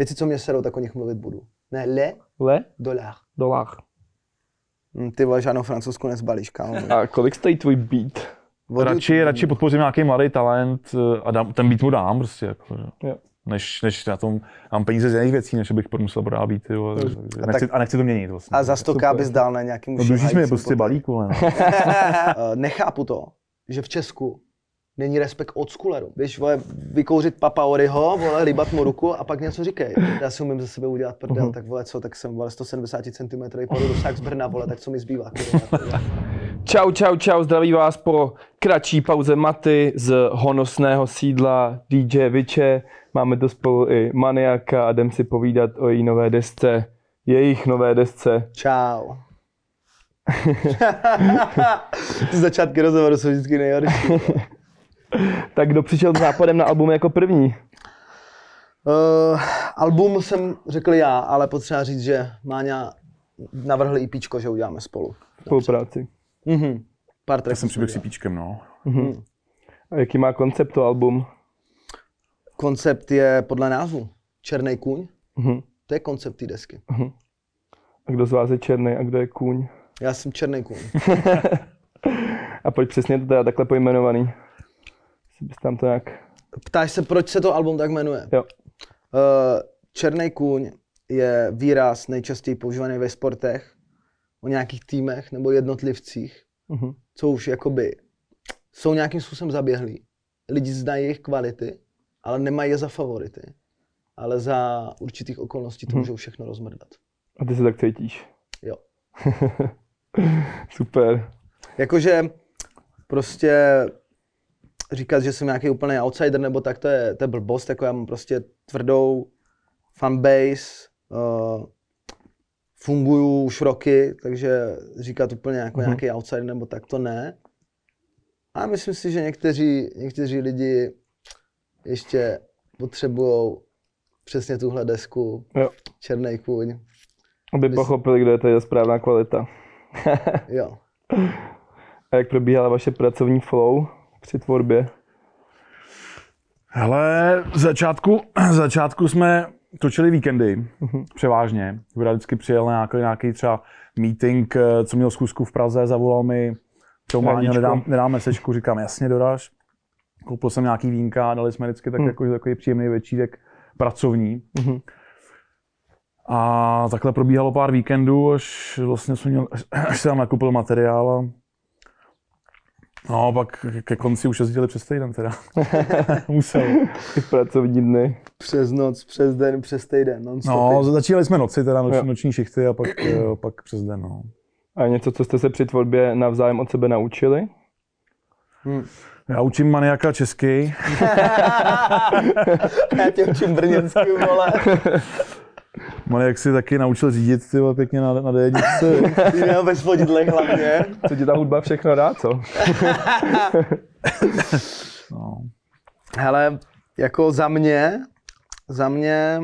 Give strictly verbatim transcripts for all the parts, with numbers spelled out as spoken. Věci, co mě serou, tak o nich mluvit budu. Ne, le? Le? Dolár. Dolár. Ty vole, žádnou francouzskou nezbalíš, kámo. A kolik stojí tvůj beat? Radši, radši podpořím nějaký mladý talent a dám, ten beat mu dám prostě, jako, jo. Než, než na tom, mám peníze z jiných věcí, než bych musel brát beaty, jo. A, nechci, a nechci to měnit vlastně. A za sto tisíc bys dal na nějakým už. No dužíš mi prostě balík, vole. No. Nechápu to, že v Česku není respekt od skuleru. Víš, vole, vykouřit Papa Oriho, vole, líbat mu ruku a pak něco říkej. Já si umím ze sebe udělat prdel, uh-huh. tak vole, co, tak jsem, vole, sto sedmdesát centimetrů padu dosák z Brna, vole, tak co mi zbývá? Kurva, čau, čau, čau, zdraví vás po kratší pauze Maty z honosného sídla D J Viche. Máme to spolu i Maniaka a jdem si povídat o její nové desce, jejich nové desce. Čau. Ty začátky rozhovoru jsou vždycky nejhorší. Tak kdo přišel s nápadem na album jako první? Uh, album jsem řekl já, ale potřeba říct, že Máňa navrhl EPčko, že uděláme spolu. Spolupráci. Mm-hmm. Pár tracků jsem přiběhl s EPčkem, no. Mm-hmm. A jaký má koncept to album? Koncept je podle názvu Černý kůň. Mm-hmm. To je koncept té desky. Mm-hmm. A kdo z vás je černý a kdo je kůň? Já jsem Černý kůň. A proč přesně to teda takhle pojmenovaný? Tam to nějak... Ptáš se, proč se to album tak jmenuje? Jo. Černý kůň je výraz nejčastěji používaný ve sportech, o nějakých týmech nebo jednotlivcích, uh-huh. co už jakoby jsou nějakým způsobem zaběhlí. Lidi znají jejich kvality, ale nemají je za favority. Ale za určitých okolností to uh-huh. můžou všechno rozmrdat. A ty se tak cítíš? Jo. Super. Jakože prostě... Říkat, že jsem nějaký úplný outsider nebo tak, to je, to je blbost, jako já mám prostě tvrdou fanbase, uh, funguju už roky, takže říkat úplně jako mm-hmm. nějaký outsider nebo tak, to ne. A myslím si, že někteří, někteří lidi ještě potřebují přesně tuhle desku, jo. Černý kůň. Aby Myslím... pochopili, kde je tady správná kvalita. Jo. A jak probíhala vaše pracovní flow při tvorbě? Hele, v začátku, v začátku jsme točili víkendy, uh-huh. převážně. Jura vždycky přijel na nějaký, nějaký třeba meeting, co měl schůzku v Praze, zavolal mi, to Máňo, nedám, nedám mesečku, říkám, jasně, doraž. Koupil jsem nějaký vínka, dali jsme vždycky tak, uh-huh. jako, takový příjemný večírek pracovní. Uh-huh. A takhle probíhalo pár víkendů, až vlastně jsem měl, až jsem nakupil materiál. A no, pak ke konci už jezdili přes týden teda. Musel. Pracovní dny. Přes noc, přes den, přes týden, non-stop. No, začínali jsme noci, teda noč, noční šichty a pak, pak přes den, no. A něco, co jste se při tvorbě navzájem od sebe naučili? Hmm. Já učím Maniaka česky. Já tě učím brněnsky, vole. Maniak si taky naučil řídit, ty vole, pěkně na, na D jedničce. Ty měl bez vodidlech hlavně. Co ti ta hudba všechno dá, co? No. Hele, jako za mě, za mě,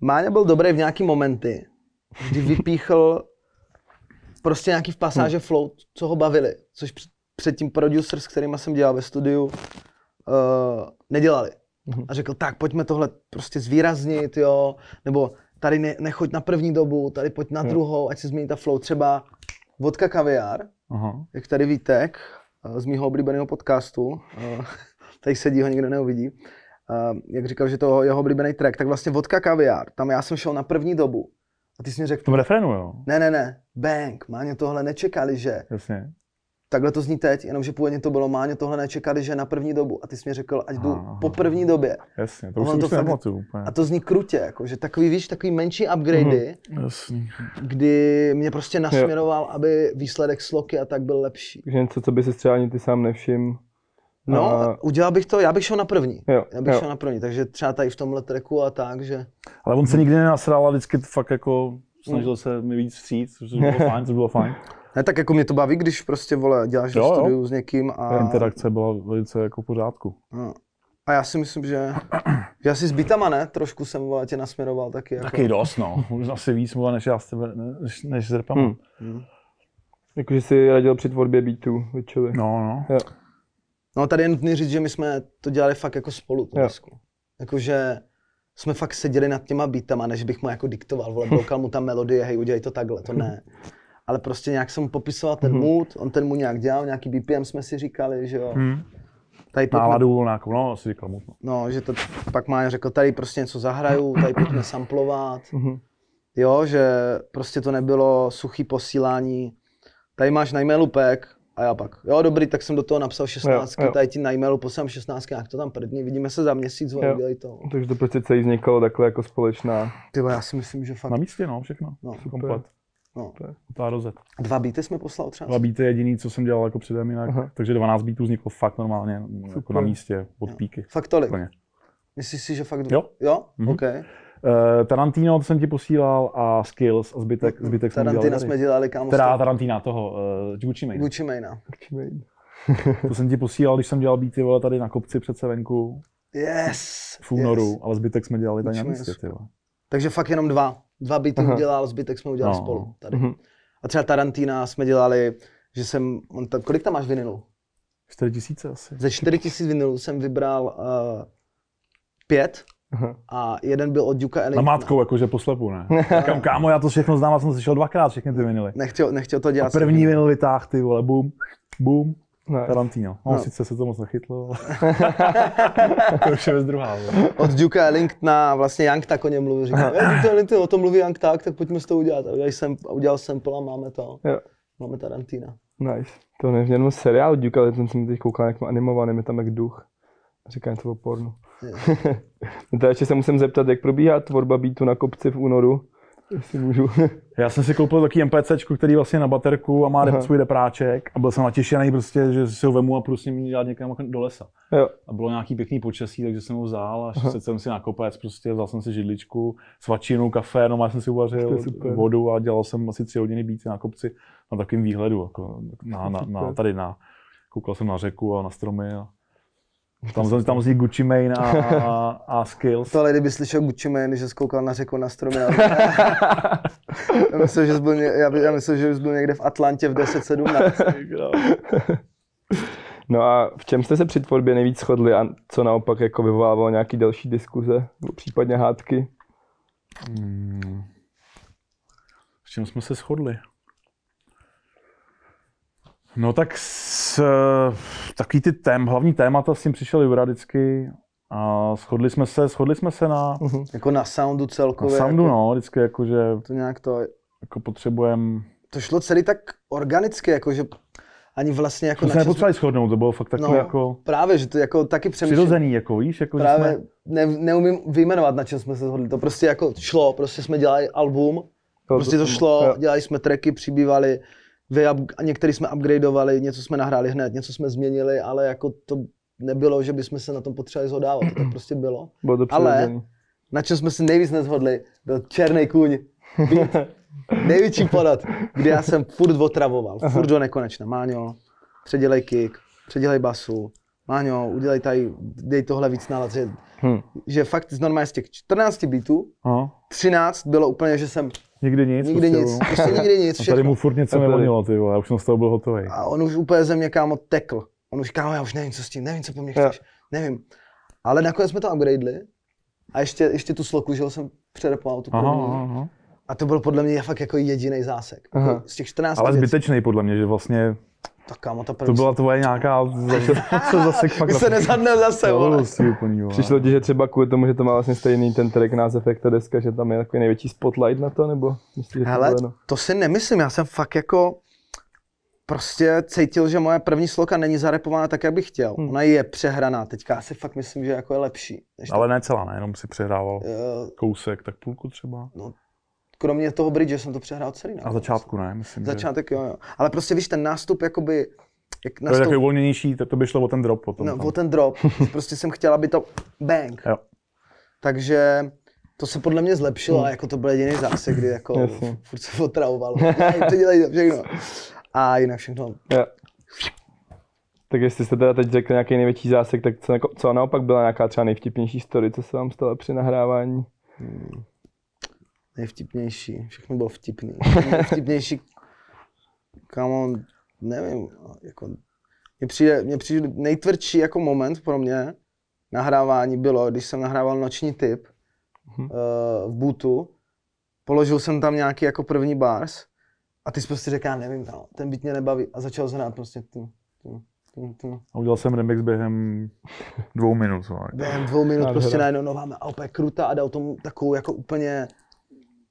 Máňa byl dobrý v nějaký momenty, kdy vypíchl prostě nějaký v pasáže hmm. flow, co ho bavili, což předtím producer, s kterýma jsem dělal ve studiu, uh, nedělali. A řekl, tak pojďme tohle prostě zvýraznit, jo, nebo tady ne, nechoď na první dobu, tady pojď na druhou, ať se změní ta flow, třeba Vodka Kaviár, uh-huh. jak tady Vítek z mýho oblíbeného podcastu, tady sedí, ho nikdo neuvidí, jak říkal, že to je jeho oblíbený track, tak vlastně Vodka Kaviár, tam já jsem šel na první dobu a ty jsi mi řekl, v tom refrénu, jo? Ne, ne, ne, bang, Máňo, tohle nečekali, že? Jasně. Takhle to zní teď, jenomže původně to bylo, Máňo, tohle nečekali, že na první dobu. A ty jsi mi řekl, ať jdu aha, po první době. Jasně, to už to nepamatuju. A to zní krutě, jako, že takový, víš, takový menší upgradey, mm, kdy mě prostě nasměroval, jo. aby výsledek sloky a tak byl lepší. Takže něco, co by si třeba ani ty sám nevšiml. No, a... udělal bych to, já bych šel na první. Jo, já bych jo. šel na první, takže třeba tady v tomhle tracku a tak, že... Ale on se nikdy nenasral a vždycky fakt jako snažil mm. se mi víc vstříc, což bylo fajn, což bylo fajn. Ne, tak jako mě to baví, když prostě, vole, děláš jo, studiu jo. s někým a... Interakce byla velice jako v pořádku. No. A já si myslím, že, že asi s beatama, ne? Trošku jsem, vole, tě nasměroval taky jako... Taky dost, no. Už asi víc, vole, než já s tebe, než, než s repama. Hmm. Hmm. Jakože jsi radil při tvorbě beatů, většovi. No, no. Jo. No, tady je nutný říct, že my jsme to dělali fakt jako spolu, tu desku. Jakože jsme fakt seděli nad těma beatama, než bych mu jako diktoval, vole, bloukal mu ta melodie, hej, udělej to takhle, to ne. Ale prostě nějak jsem mu popisoval ten mood, on ten mu nějak dělal, nějaký bé pé em jsme si říkali, že jo. Hmm. Náladu nějakou, no, si říkal mood. No, že to pak má řekl, tady prostě něco zahraju, tady pojďme samplovat. Hmm. Jo, že prostě to nebylo suchý posílání. Tady máš na e-mailu pack a já pak, jo dobrý, tak jsem do toho napsal šestnáctku, tady ti na e-mailu poslám šestnáctku, jak to tam prdni, vidíme se za měsíc, jo, udělej to. Takže to prostě celý vznikalo takhle jako společná. Tyba, já si myslím, že fakt. Na místě, no, všechno, no, komplet. No. To je rozet. Dva beaty jsme poslal třeba? Dva beaty je jediný, co jsem dělal jako předem jinak, aha, takže dvanáct beatů vzniklo fakt normálně, super, jako na místě, od jo, píky. Fakt tolik? Plně. Myslíš si, že fakt dv... Jo. Jo? Mm-hmm. Okay. Uh, Tarantino to jsem ti posílal a Skills a zbytek, zbytek jsme dělali. Tarantina jsme dělali, kámo. Teda Tarantina toho, uh, Gucci Mane. Gucci Mane. To jsem ti posílal, když jsem dělal beaty, vole, tady na kopci před venku. Yes! V únoru, yes, ale zbytek jsme dělali tady na místě, ty vole. Takže fakt jenom dva. Dva beaty udělal, zbytek jsme udělali no, spolu tady. Uh-huh. A třeba Tarantina jsme dělali, že jsem, on ta, kolik tam máš vinilů? čtyři tisíce asi. Ze čtyři tisíce vinilů jsem vybral uh, pět. Aha. A jeden byl od Duke Ellingtona. Na mátkou, jakože poslepu, ne? Kam, kámo, já to všechno znám, já jsem slyšel dvakrát všechny ty vinily. Nechtěl, nechtěl to dělat. A první vinil vytáhl, ty vole, bum, bum, Tarantino. No, no, sice se to moc nechytlo, ale to už je bez druhá. Vole. Od Duke Ellingtona, vlastně Young Tak o něm mluví, říkám, Duke Ellington, o tom mluví Young Tak, tak pojďme to udělat. A udělal jsem, udělal jsem sample a máme to, jo, máme Tarantina. Nice. To nevím, jenom seriál Duke Ellington, jsem teď koukal, jak animovaný, je tam jak duch. Říkám to o pornu. Teda ještě se musím zeptat, jak probíhá tvorba beatu na kopci v únoru, jestli můžu. Já jsem si koupil takový MPCčko, který vlastně na baterku a má rep, svůj repráček a byl jsem natěšený prostě, že si ho vemu a prostě mě dělat někam do lesa. Jo. A bylo nějaký pěkný počasí, takže jsem ho vzal a šel jsem si na kopec, prostě vzal jsem si židličku, svačinu, kafe, no já jsem si uvařil vodu a dělal jsem asi tři hodiny beaty na kopci na takovým výhledu, jako na, na, na, tady na, koukal jsem na řeku a na stromy. A tam, tam vznikl Gucci Mane a, a, a Skills. Tohle, kdyby slyšel Gucci Mane, že skoukal na řeku na stromě. Já myslím, že jsi byl, já myslím, že jsi byl někde v Atlantě v deset sedmnáct. No a v čem jste se při tvorbě nejvíc shodli a co naopak jako vyvolávalo nějaké další diskuze, případně hádky? Hmm. V čem jsme se shodli? No tak s, takový ty tém, hlavní témata s tím přišel Jura vždycky a shodli jsme se, shodli jsme se na... Uh-huh. Jako na soundu celkově. Na soundu, jako, no, vždycky jako, že to nějak to... Jako potřebujeme... To šlo celý tak organicky, jako že ani vlastně jako... To jsme nepotřebovali shodnout, to bylo fakt takové no, jako... právě, že to jako taky přemýšlím. Přirozený, jako víš, jako právě že jsme... ne, neumím vyjmenovat, na čem jsme se shodli, to prostě jako šlo, prostě jsme dělali album, to prostě to, to šlo, jo, dělali jsme tracky, přibývali. Některý jsme upgradeovali, něco jsme nahráli hned, něco jsme změnili, ale jako to nebylo, že bychom se na tom potřebovali zhodávat, to tak prostě bylo. Bylo to ale na čem jsme si nejvíc neshodli, byl Černý kůň, beat, největší podat, kde já jsem furt otravoval, furt do nekonečna. Máňo, předělej kick, předělej basu, Máňo, udělej tady, dej tohle víc nálad, že, hmm. že fakt z normálně z těch čtrnácti beatů, aha, třináct bylo úplně, že jsem nikdy nic, nikdy prostě, nic, prostě nikdy nic, všechno. A tady mu furt něco nevonilo, ty vole, já už jsem z toho byl hotový. A on už úplně ze mě, kámo, tekl. On už, kámo, já už nevím, co s tím, nevím, co po mně chceš, já. nevím. Ale nakonec jsme to upgradeli a ještě, ještě tu sloku, že jsem přerepoval tu první. A to byl podle mě fakt jako jediný zásek. Aha. Z těch čtrnácti ale zbytečný podle mě, že vlastně... Tak kámo, ta to byla tvoje nějaká... se zase fakt... se nezadnel zase, vole. Přišlo ti, že třeba kvůli tomu, že to má vlastně stejný ten track název, jak ta deska, že tam je takový největší spotlight na to, nebo? Myslíš, že hele, to, no? To si nemyslím, já jsem fakt jako... Prostě cítil, že moje první sloka není zarepovaná tak, jak bych chtěl. Hmm. Ona je přehraná, teďka já si fakt myslím, že jako je lepší. Ale ne celá, ne, jenom si přehrával uh, kousek, tak půlku třeba. No. Kromě toho bridge, že jsem to přehrál celý. Na začátku ne, myslím. Začátek že... jo, jo. Ale prostě víš, ten nástup jakoby... Jak nastup... To je takový uvolněnější, tak to by šlo o ten drop potom. No, tam. O ten drop. Prostě jsem chtěl, aby to bang. Jo. Takže to se podle mě zlepšilo, hmm. jako to byl jediný zásek, kdy jako yes, furt se otravovalo. To dělají to všechno. A jinak všechno. Jo. Tak jestli jste teda teď řekl nějaký největší zásek, tak co, co naopak byla nějaká třeba nejvtipnější story, co se vám stalo při nahrávání? Hmm. Nejvtipnější, všechno bylo vtipný. Nejvtipnější, kámo, nevím, jako, mně přijde, mně přijde nejtvrdší jako moment pro mě nahrávání bylo, když jsem nahrával Noční tip uh, v bootu, položil jsem tam nějaký jako první bars a ty jsi prostě řekl, já nevím, no, ten beat mě nebaví a začal hrát prostě tu, tu, tu, tu. A udělal jsem remix během dvou minut. Během dvou minut Nádhera. Prostě najednou nová a opět krutá a dal tomu takovou jako úplně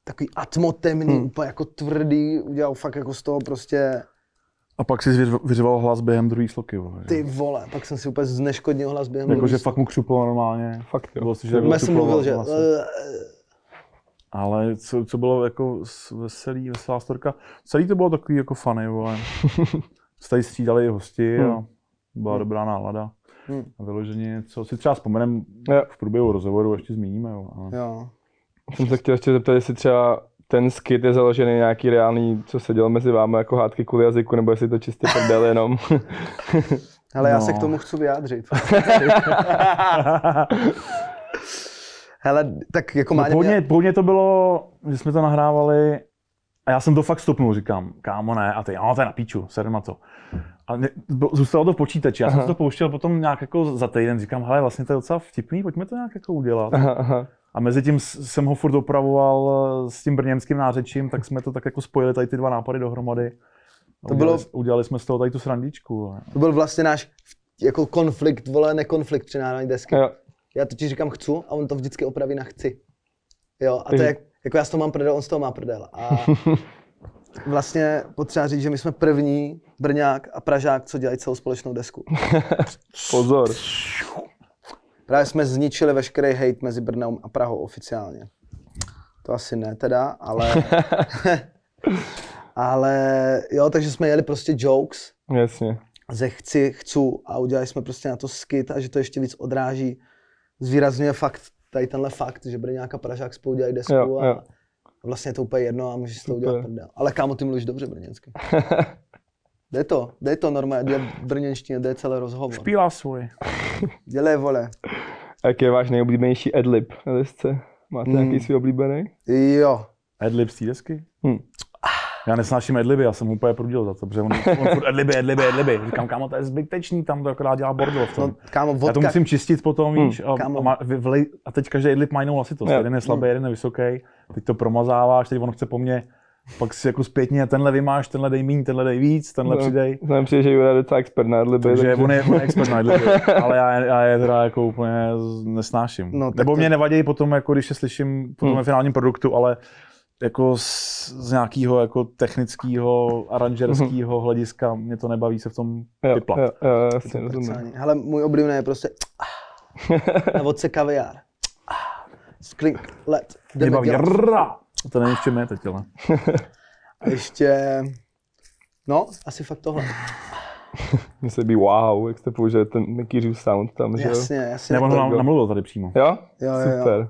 takový atmotemný, hmm. úplně jako tvrdý, udělal fakt jako z toho prostě. A pak jsi vyřval hlas během druhé sloky, vole. Ty vole, pak jsem si úplně zneškodnil hlas během druhé sloky. Jakože fakt mu křuplo normálně. Fakt jo. Mě jsem mluvil, že... Ale co, co bylo jako veselý, veselá storka. Celý to bylo takový jako funny, vole. Tady střídali i hosti hmm. a byla hmm. dobrá nálada. Hmm. A vyloženě, co si třeba vzpomenem v průběhu rozhovoru, ještě zmíníme, jo. Ale... jo. Jsem se chtěl ještě zeptat, jestli třeba ten skit je založený nějaký reálný, co se dělo mezi vámi, jako hádky kvůli jazyku, nebo jestli to čistě prdel jenom. Hele, no. Já se k tomu chci vyjádřit. Hele, tak jako no, Máně... Původně to bylo, že jsme to nahrávali a já jsem to fakt stopnul, říkám, kámo ne, a ty, no to je na píču, serem na to. A zůstalo to v počítači, já aha. jsem to pouštěl potom nějak jako za týden, říkám, hele, vlastně to je docela vtipný, pojďme to nějak jako udělat. Aha, aha. A mezi tím jsem ho furt opravoval s tím brněnským nářečím, tak jsme to tak jako spojili tady ty dva nápady dohromady. To udělali, bylo, udělali jsme z toho tady tu srandičku. To byl vlastně náš jako konflikt, vole, nekonflikt při nahrání desky. Jo. Já to ti říkám chcu a on to vždycky opraví na chci. Jo, a to je, jako já s toho mám prdel, on z toho má prdel. A vlastně potřeba říct, že my jsme první Brňák a Pražák, co dělají celou společnou desku. Pozor. Právě jsme zničili veškerý hejt mezi Brnem a Prahou oficiálně. To asi ne teda, ale... ale jo, takže jsme jeli prostě jokes. Jasně. Ze chci, chcu a udělali jsme prostě na to skit a že to ještě víc odráží. Zvýrazňuje fakt, tady tenhle fakt, že Brňák a Pražák spolu dělají desku jo, a jo. Vlastně je to úplně jedno a můžeš to udělat prdel. Ale kámo, ty mluvíš dobře brněnsky. Jde to, jde to normálně, jde v brněnštině, jde celý rozhovor. Špílá svůj. Dělej, vole. Jaký je váš nejoblíbenější adlib na desce? Máte mm. nějaký svý oblíbený? Jo. Adlib z té desky? Hm. Já nesnáším adliby, já jsem úplně prudil za to, protože on, on furt adliby, adliby, adliby. Říkám, kámo, to je zbytečný, tam to akorát dělá bordel v tom. No, kámo, vodka. Já to musím čistit potom, hmm. víš, a, a, vlej, a teď každý adlib má jinou hlasitost. Jeden je slabý, jeden je vysoký, teď to promazáváš, teď on chce po mně. Pak si jako zpětně tenhle vymáš, tenhle dej míň, tenhle dej víc, tenhle no, přidej. Znamená přijde, že Jura je docela expert na adliby. Takže on je, on je expert na adliby, ale já, já je teda jako úplně nesnáším. No, nebo to... mě nevadí potom, jako když je slyším po tom hmm. finálním produktu, ale jako z, z nějakého jako technického, aranžerského hlediska mě to nebaví se v tom vyplat. Jo, jo, jo, jasně, rozumím. Hele, můj oblíbený je prostě na vodce kaviár. Sklink, let, jdeme baví. A to není ještě mé teď, ale. A ještě... No, asi fakt tohle. Mně se líbí wow, jak jste použili ten Mikýřův sound tam, že jo? Jasně, jasně. Já on ho namluvil tady přímo. Jo? Jo, super. Jo.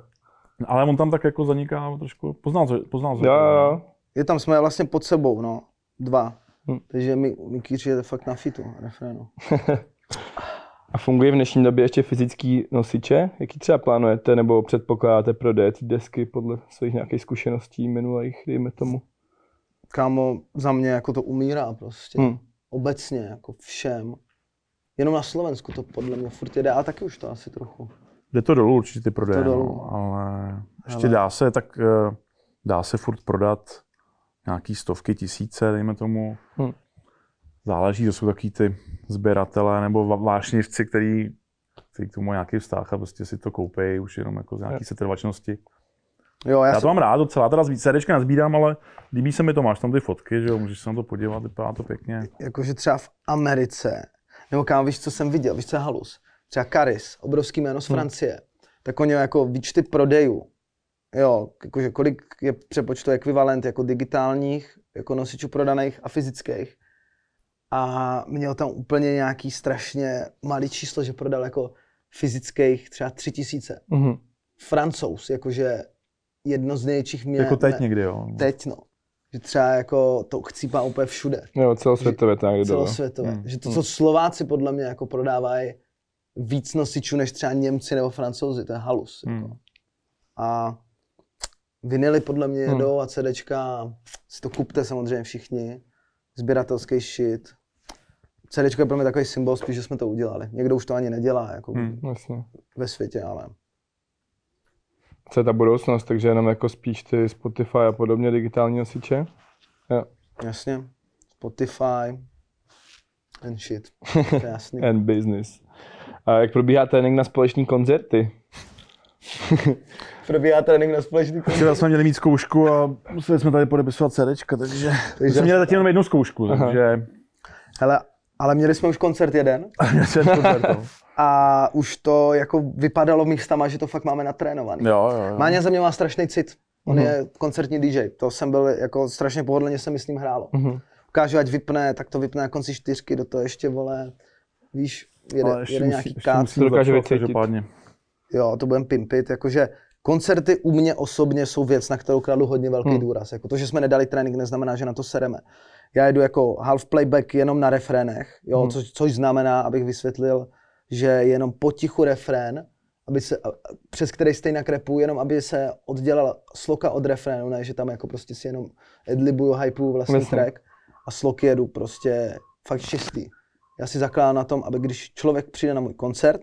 Ale on tam tak jako zaniká trošku, poznal to. Poznal, jo, jo. Je tam, jsme vlastně pod sebou, no. Dva. Hm. Takže Mikýř je fakt na fitu, refrénu. A funguje v dnešní době ještě fyzický nosiče? Jaký třeba plánujete nebo předpokládáte prodeje desky podle svých nějakých zkušeností minulých, dejme tomu? Kámo, za mě jako to umírá prostě. Hmm. Obecně, jako všem. Jenom na Slovensku to podle mě furt jede, a taky už to asi trochu. Jde to dolů určitě ty prodeje, no, ale ještě ale... dá se, tak dá se furt prodat nějaký stovky, tisíce, dejme tomu. Hmm. Záleží, to jsou taky ty sběratele nebo vášnivci, kteří k tomu nějaký vztah a prostě si to koupí už jenom jako z nějaký setrvačnosti. Jo, já, já to jsem... mám rád docela, teda CDčka nazbírám, ale líbí se mi to, máš tam ty fotky, že jo, můžeš se na to podívat, vypadá to pěkně. Jakože třeba v Americe, nebo kam, víš, co jsem viděl, víš, co je halus, třeba Karis, obrovský jméno z Francie, hmm. tak oni jako výčty prodejů, jo, jakože kolik je přepočtu ekvivalent jako digitálních, jako nosičů prodaných a fyzických. A měl tam úplně nějaký strašně malý číslo, že prodal jako fyzických třeba tři tisíce. Mm-hmm. Francouz, jakože jedno z největších mě... Jako teď mě, někdy, jo. Teď, no. Že třeba jako to chcípá úplně všude. Jo, celosvětové tak někdo. Celosvětové. Mm. Že to, co Slováci podle mě jako prodávají víc nosičů než třeba Němci nebo Francouzi, to je halus. Mm. Jako. A vinily podle mě jedou mm. a CDčka, si to kupte samozřejmě všichni. Sběratelský shit. CDčko je pro mě takový symbol, spíš, že jsme to udělali. Někdo už to ani nedělá jako hmm, ve světě, ale... co je ta budoucnost, takže jenom jako spíš ty Spotify a podobně digitální nosiče. Jo. Jasně. Spotify and shit. Jasný. And business. A jak probíhá trénink na společný koncerty? Probíhá trénink na společný koncerty? Včera jsme měli mít zkoušku a museli jsme tady podepisovat CDčka, takže... takže jsme měli zatím jenom jednu zkoušku, takže... Hele, ale měli jsme už koncert jeden. A už to jako vypadalo místama, že to fakt máme natrénovaný. Jo, jo, jo. Máňa za mě má strašný cit. On mm-hmm. je koncertní dý džej. To jsem byl jako strašně pohodlně se mi s ním hrálo. Mm-hmm. Ukážu, ať vypne, tak to vypne na konci čtyřky, do toho ještě vole, víš, jede, ještě jede musí, nějaký kác. To dokáže vycítit. Jo, to budem pimpit, jakože koncerty u mě osobně jsou věc, na kterou kladu hodně velký hmm. důraz. Jako to, že jsme nedali trénink, neznamená, že na to sereme. Já jedu jako half playback jenom na refrénech, jo, hmm. co, což znamená, abych vysvětlil, že jenom potichu refrén, aby se, přes který stejně krepuju, jenom aby se oddělala sloka od refrénu, ne, že tam jako prostě si jenom adlibuju, hypuju vlastní Myslím. track a sloky jedu prostě fakt čistý. Já si zakládám na tom, aby když člověk přijde na můj koncert,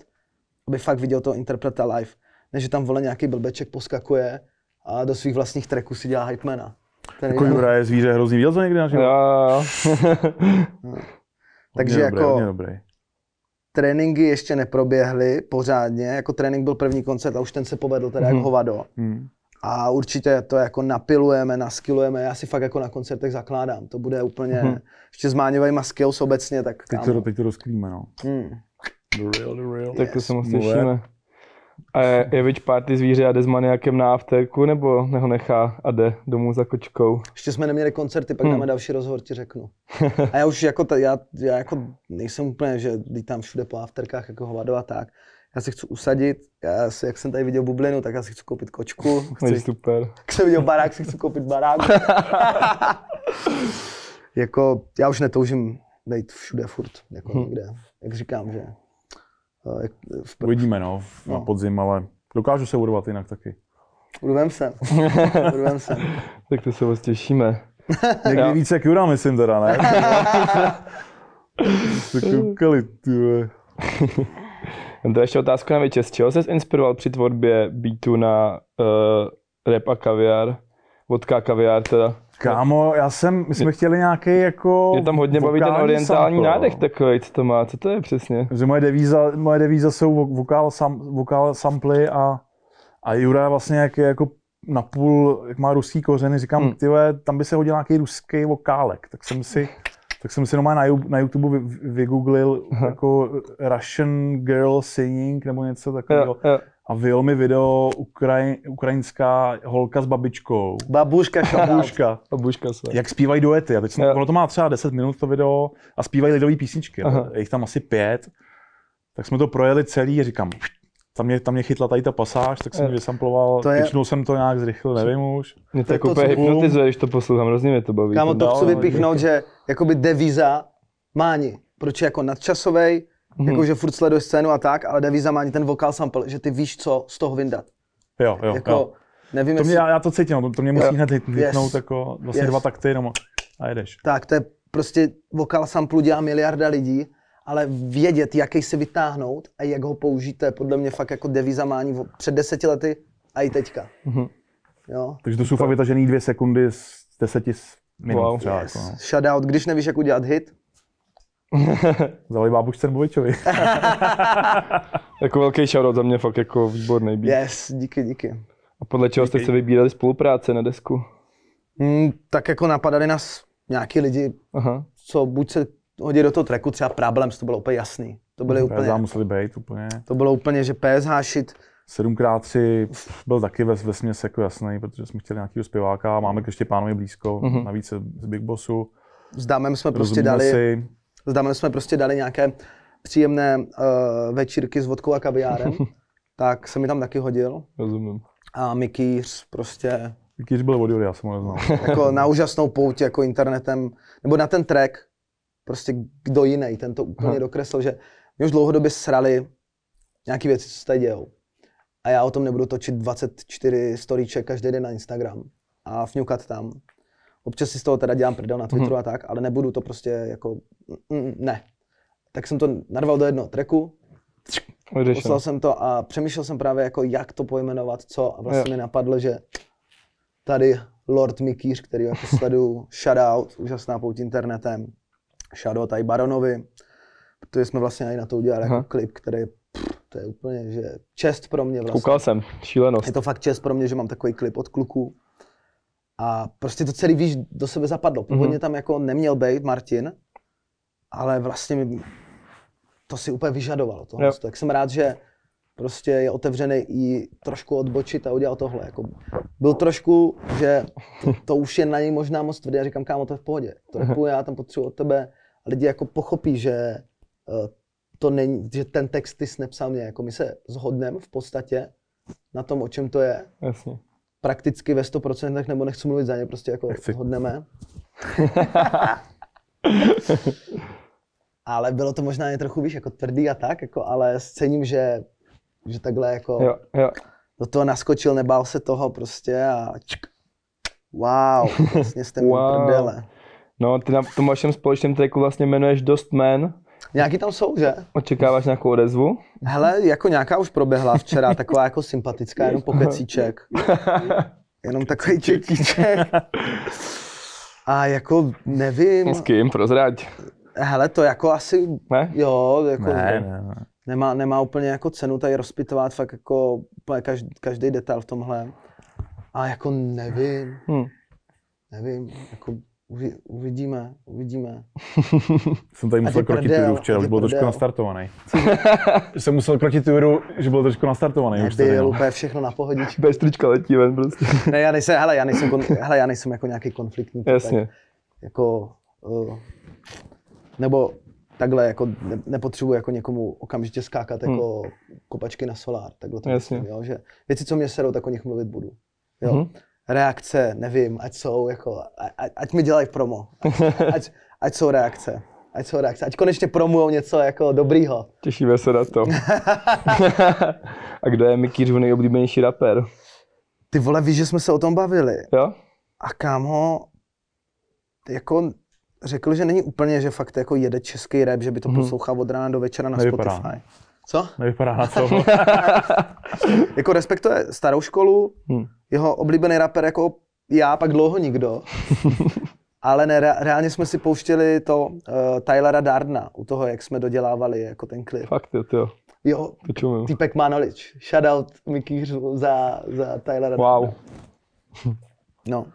aby fakt viděl toho interpreta live, než že tam vole nějaký blbeček poskakuje a do svých vlastních tracků si dělá hypemana. Jako Jura je zvíře hrozný, viděl to někdy na no. Takže dobrý, jako tréninky ještě neproběhly pořádně, jako trénink byl první koncert a už ten se povedl teda hmm. jak hovado. Hmm. A určitě to jako napilujeme, naskilujeme, já si fakt jako na koncertech zakládám, to bude úplně, hmm. ještě s Máňovejma Skills obecně, tak kámo. Teď to, teď to rozklíme, no. Hmm. The real, the real. Tak to yes, se moc těšíme. A je, je vič party zvíře a jde s Maniakem na afterku, nebo ho nechá a jde domů za kočkou? Ještě jsme neměli koncerty, pak hmm. dáme další rozhovor, ti řeknu. A já už jako, ta, já, já jako nejsem úplně, že lítám všude po afterkách jako hovado a tak. Já si chci usadit, já si, jak jsem tady viděl bublinu, tak já si chci koupit kočku. Chci, super. Jak jsem viděl barák, si chci koupit barák. Jako, já už netoužím dejít všude furt, jako hmm. někde, jak říkám, že... Vpr... Uvidíme no, na no. podzim, ale dokážu se urvat jinak taky. Urvem se, urvem se. Tak to se vás těšíme. Někdy Já. víc jak Jura, myslím teda, ne? Se koukali, tyhle. To ještě otázku na většinu. Z čeho ses inspiroval při tvorbě beatu na uh, rap a kaviár? Vodka kaviár teda. Kámo, já jsem, my jsme je, chtěli nějaký jako... Je tam hodně baví ten orientální sample, nádech takový, co to má, co to je přesně? Že moje devíza, moje devíza jsou vokál, sam, vokál samply a, a Jura vlastně jak je jako napůl, jak má ruský kořeny, říkám, hmm. tyhle, tam by se hodil nějaký ruský vokálek, tak jsem si, tak jsem si doma na, na YouTube vy, vygooglil Aha. jako Russian girl singing nebo něco takového. Jo, jo. A vyjel mi video Ukraj, ukrajinská holka s babičkou. Babuška, babuška. Babuška se. Jak zpívají duety. A teď jsem, ono to má třeba deset minut to video a zpívají lidové písničky. Je jich tam asi pět. Tak jsme to projeli celý a říkám, tam mě, tam mě chytla tady ta pasáž, tak jsem ji vysamploval. Většinou je... jsem to nějak zrychlil, nevím už. Mě to, to jako úplně hypnotizuje, když to poslouchám, hrozně mě to baví. Kámo, to chci vypíchnout, že jakoby devíza Máni, proč je jako nadčasovej, Mm-hmm. jakože furt sleduješ scénu a tak, ale devíza má ani ten vokál sample, že ty víš, co z toho vyndat. Jo, jo, jako, jo. Nevím, to jestli... mě, já to cítím, to, to mě musí hned hitnout yes. jako vlastně yes. dva takty jenom a jedeš. Tak, to je prostě vokál samplu dělá miliarda lidí, ale vědět, jaký si vytáhnout a jak ho použít, to je podle mě fakt jako devíza má ani před deseti lety a i teďka. Mm-hmm. Jo. Takže to jsou to... fakt vytažený dvě sekundy z deseti minut. Wow. Třeba, yes. jako, no. Shoutout, když nevíš, jak udělat hit, Zavali bábušce Bovičovi. Jako velký shoutout za mě, fakt jako výborný beat. Yes, díky, díky. A podle čeho díky. jste se vybírali spolupráce na desku? Mm, tak jako napadali nás nějaký lidi, Aha. co buď se hodí do toho tracku, třeba Problems, to bylo úplně jasný. To byly úplně... P S H museli být úplně. To bylo úplně, že P S H shit. sedm krát tři byl taky ve směs jako jasný, protože jsme chtěli nějakýho zpěváka, máme k Štěpánovi blízko, mm-hmm. navíc z Big Bossu. S Dámem jsme prostě dali... Si. S Damem jsme prostě dali nějaké příjemné uh, večírky s vodkou a kaviárem, tak se mi tam taky hodil. Rozumím. A Mikýř prostě... Mikýř byl od Jury, já jsem ho neznal. Jako na úžasnou pouť jako internetem, nebo na ten track, prostě kdo jiný, ten to úplně Aha. dokreslil, že mě už dlouhodobě srali nějaké věci, co se tady dějou. A já o tom nebudu točit dvacet čtyři storyček každý den na Instagram a vňukat tam. Občas si z toho teda dělám prdel na Twitteru mm. a tak, ale nebudu to prostě jako, ne. Tak jsem to narval do jednoho tracku, poslal jsem to a přemýšlel jsem právě jako jak to pojmenovat, co a vlastně mi napadlo, že tady Lord Mikýř, který jako sleduju, shoutout, úžasná pouť internetem, shoutout tady Baronovi, protože jsme vlastně i na to udělali jako klip, který pff, to je úplně, že čest pro mě vlastně. Koukal jsem, šílenost. Je to fakt čest pro mě, že mám takový klip od kluků. A prostě to celý, víš, do sebe zapadlo. Původně mm-hmm. tam jako neměl být Martin, ale vlastně to si úplně vyžadovalo tohle. Yep. Tak jsem rád, že prostě je otevřený i trošku odbočit a udělal tohle. Jako byl trošku, že to, to už je na něj možná moc tvrdý a říkám, kámo, to je v pohodě. Trochu já tam potřebuji od tebe a lidi jako pochopí, že to není, že ten text ty jsi nepsal mě. Jako my se shodneme v podstatě na tom, o čem to je. Jasně. Prakticky ve sto procent, nebo nechci mluvit za ně, prostě jako hodneme. Ale bylo to možná ně trochu, víš, jako tvrdý a tak, jako, ale cením, že, že takhle jako jo, jo. do toho naskočil, nebál se toho prostě a čk, wow, vlastně jste wow. mi prdele. No, ty na tom vašem společném tracku vlastně jmenuješ dost jmen. Nějaký tam jsou, že? Očekáváš nějakou odezvu? Hele, jako nějaká už proběhla včera, taková jako sympatická, jenom pokecíček. Jenom takový četíček. A jako nevím... S kým, prozrať. Hele, to jako asi... Ne? Jo, jako... Ne, ne, ne. Nemá, nemá úplně jako cenu tady rozpitovat fakt jako každý, každý detail v tomhle. A jako nevím. Hmm. Nevím, jako... Uvidíme, uvidíme. Jsem tady musel krotit Juru včera, že byl trošku nastartovaný. Jsem musel krotit Juru, že byl trošku nastartovaný. Ne, ty úplně všechno na pohodičku. Bez trička letí ven prostě. Ne, já nejsem, hele, já nejsem, hele, já nejsem jako nějaký konfliktní. Jasně. Tak, jako, uh, nebo takhle, jako ne, nepotřebuji jako někomu okamžitě skákat jako hmm. kopačky na solár. Takhle to jasně. Myslím, jo, že věci, co mě serou, tak o nich mluvit budu. Jo. Hmm. Reakce, nevím, ať jsou jako, ať, ať mi dělají promo, ať, ať, ať jsou reakce, ať jsou reakce, ať konečně promujou něco jako dobrýho. Těšíme se na to. A kdo je Mikýřův nejoblíbenější rapper? Ty vole, víš, že jsme se o tom bavili. Jo? A kámo, jako řekl, že není úplně, že fakt jako jede český rap, že by to hmm. poslouchal od rána do večera na Nevypadá. Spotify. Co? Nevypadá na to. Jako respektuje starou školu, hmm. jeho oblíbený rapper jako já, pak dlouho nikdo. Ale ne, reálně jsme si pouštěli to uh, Tylera Dardna u toho, jak jsme dodělávali jako ten klip. Fakt je to jo. Jo, týpek má knowledge. Shoutout Mikýřu za, za Tylera wow. Dardna. No.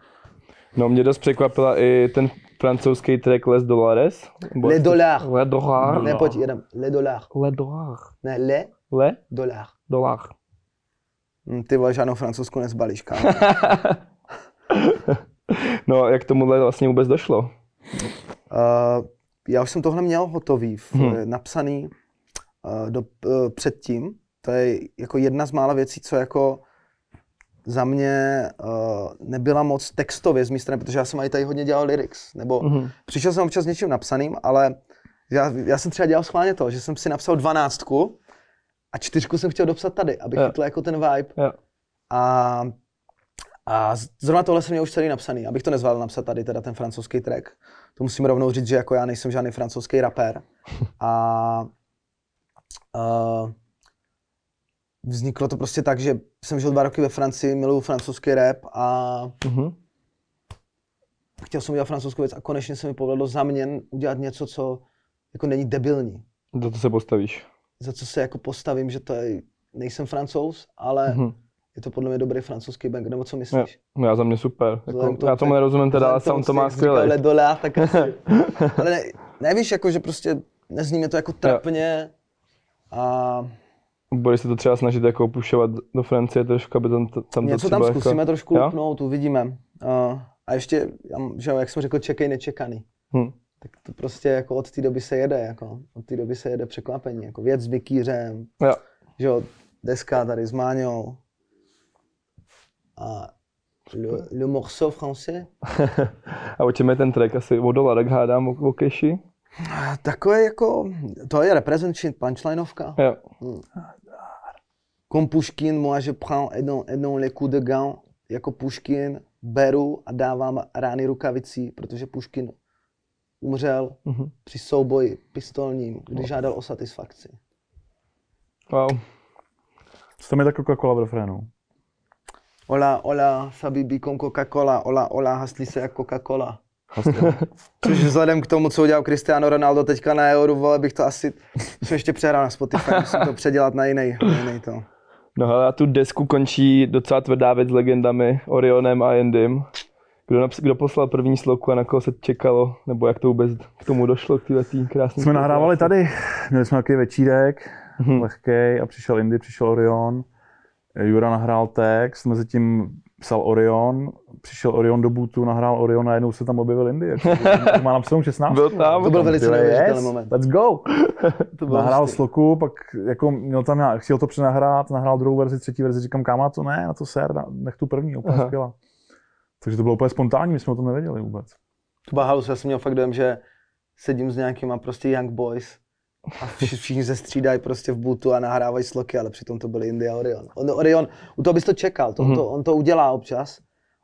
No, mě dost překvapila i ten francouzský track Les Dollars. Le Dollar. Le Dollar. Ne, pojď, jedem. Le Dollar. Le Dollar. Ne, Le. Le. Dollar. Dollar. Ty vole, žádnou francouzskou nezbalíš, kámo. No, jak tomuhle vlastně vůbec došlo? Uh, já už jsem tohle měl hotový, v, hmm. napsaný uh, do, uh, předtím. To je jako jedna z mála věcí, co jako za mě uh, nebyla moc textově z mé strany, protože já jsem tady hodně dělal lyrics. Nebo hmm. přišel jsem občas s něčím napsaným, ale já, já jsem třeba dělal schválně to, že jsem si napsal dvanáctku, a čtyřku jsem chtěl dopsat tady, abych yeah. chytl jako ten vibe. Yeah. A, a zrovna tohle jsem měl už celý napsaný, abych to nezvládl napsat tady, teda ten francouzský track. To musím rovnou říct, že jako já nejsem žádný francouzský rapper. A uh, vzniklo to prostě tak, že jsem žil dva roky ve Francii, miluju francouzský rap a mm-hmm. chtěl jsem udělat francouzskou věc a konečně se mi povedlo za mě udělat něco, co jako není debilní. Za to se postavíš. Za co se jako postavím, že to je, nejsem Francouz, ale mm-hmm. je to podle mě dobrý francouzský bank, nebo co myslíš? Já, já za mě super, jako, to, já tomu nerozumím teda, ale sám to má skvělej. Ale dolá, tak asi. Ale ne, nevíš, jako, že prostě nezní mě to jako trapně a... Bude se to třeba snažit jako pušovat do Francie trošku, aby tam, tam něco to tam zkusíme jako... trošku lupnout, uvidíme. Uh, a ještě, že, jak jsem řekl, čekej nečekaný. Hmm. Tak to prostě jako od té doby se jede, jako od té doby se jede překvapení, jako věc s Mikýřem, jo. Že jo, deska tady s Máňou a le, le morceau français. A o čem je ten track asi, o dolarek hádám, o, o keši? Takové jako, to je reprezentační punchlineovka. Jo. Hmm. Comme Puškin, moi je prends et non, et non les coups de gants, jako Puškin beru a dávám rány rukavicí, protože Puškin umřel mm-hmm. při souboji pistolním, když žádal o satisfakci. Wow. Co tam je ta Coca-Cola v refrénu? Ola, ola, sabibí con Coca-Cola, ola, ola, haslí se jak Coca-Cola. Což vzhledem k tomu, co udělal Cristiano Ronaldo teďka na Euro, vole, bych to asi jsem ještě přehrál na Spotify, musím to předělat na jiný, na jiný to. No a tu desku končí docela tvrdá věc s legendami, Orionem a Indym. Kdo, kdo poslal první sloku a na koho se čekalo, nebo jak to vůbec k tomu došlo, k této krásné. Jsme nahrávali tady, měli jsme takový večírek, hmm. lehkej, a přišel Indy, přišel Orion. Jura nahrál text, mezi tím psal Orion, přišel Orion do bootu, nahrál Orion a jednou se tam objevil Indy. Má napsanou šestnáct. Byl tam, to byl velice neuvěřitelný moment. Let's go! To nahrál hustý sloku, pak jako měl tam, chtěl to přenahrát, nahrál druhou verzi, třetí verzi, říkám kámo, to ne, na to ser, nech tu první, úplně skvělá. Takže to bylo úplně spontánní, my jsme o tom nevěděli vůbec. To byla halus, já jsem měl fakt dojem, že sedím s nějakýma prostě young boys a všichni se střídají prostě v bootu a nahrávají sloky, ale přitom to byly Indy a Orion. On, Orion, u toho bys to čekal, to, mm-hmm. to, on to udělá občas.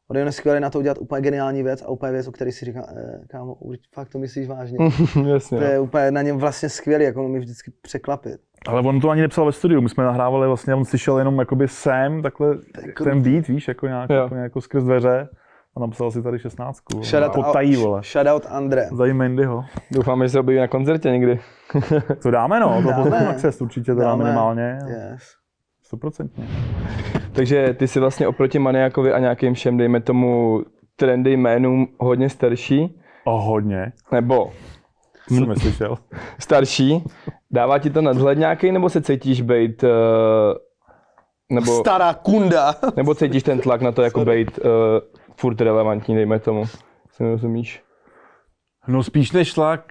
Orion je skvělý na to udělat úplně geniální věc a úplně věc, o které si říkám, eh, kámo, fakt to myslíš vážně. Jasně, to je úplně na něm vlastně skvělý, jak on umí vždycky překlapit. Ale on to ani nepsal ve studiu, my jsme nahrávali vlastně, on slyšel jenom jakoby sem, takhle ten beat, víš, jako nějak, jako skrz dveře. A napsal si tady šestnáctku. Potají, vole. Shoutout Andre. Zajím Indyho. Doufám, že se objeví na koncertě někdy. To dáme, no. To dáme. Access určitě to dáme minimálně. Yes. sto procent. Takže ty jsi vlastně oproti Maniakovi a nějakým všem, dejme tomu, trendy jménům hodně starší. O hodně. Nebo? Co jsem neslyšel. Starší. Dává ti to nadhled nějaký, nebo se cítíš být uh, nebo, stará kunda. Nebo cítíš ten tlak na to, jako být uh, furt relevantní, dejme tomu, se nerozumíš? No spíš než tlak,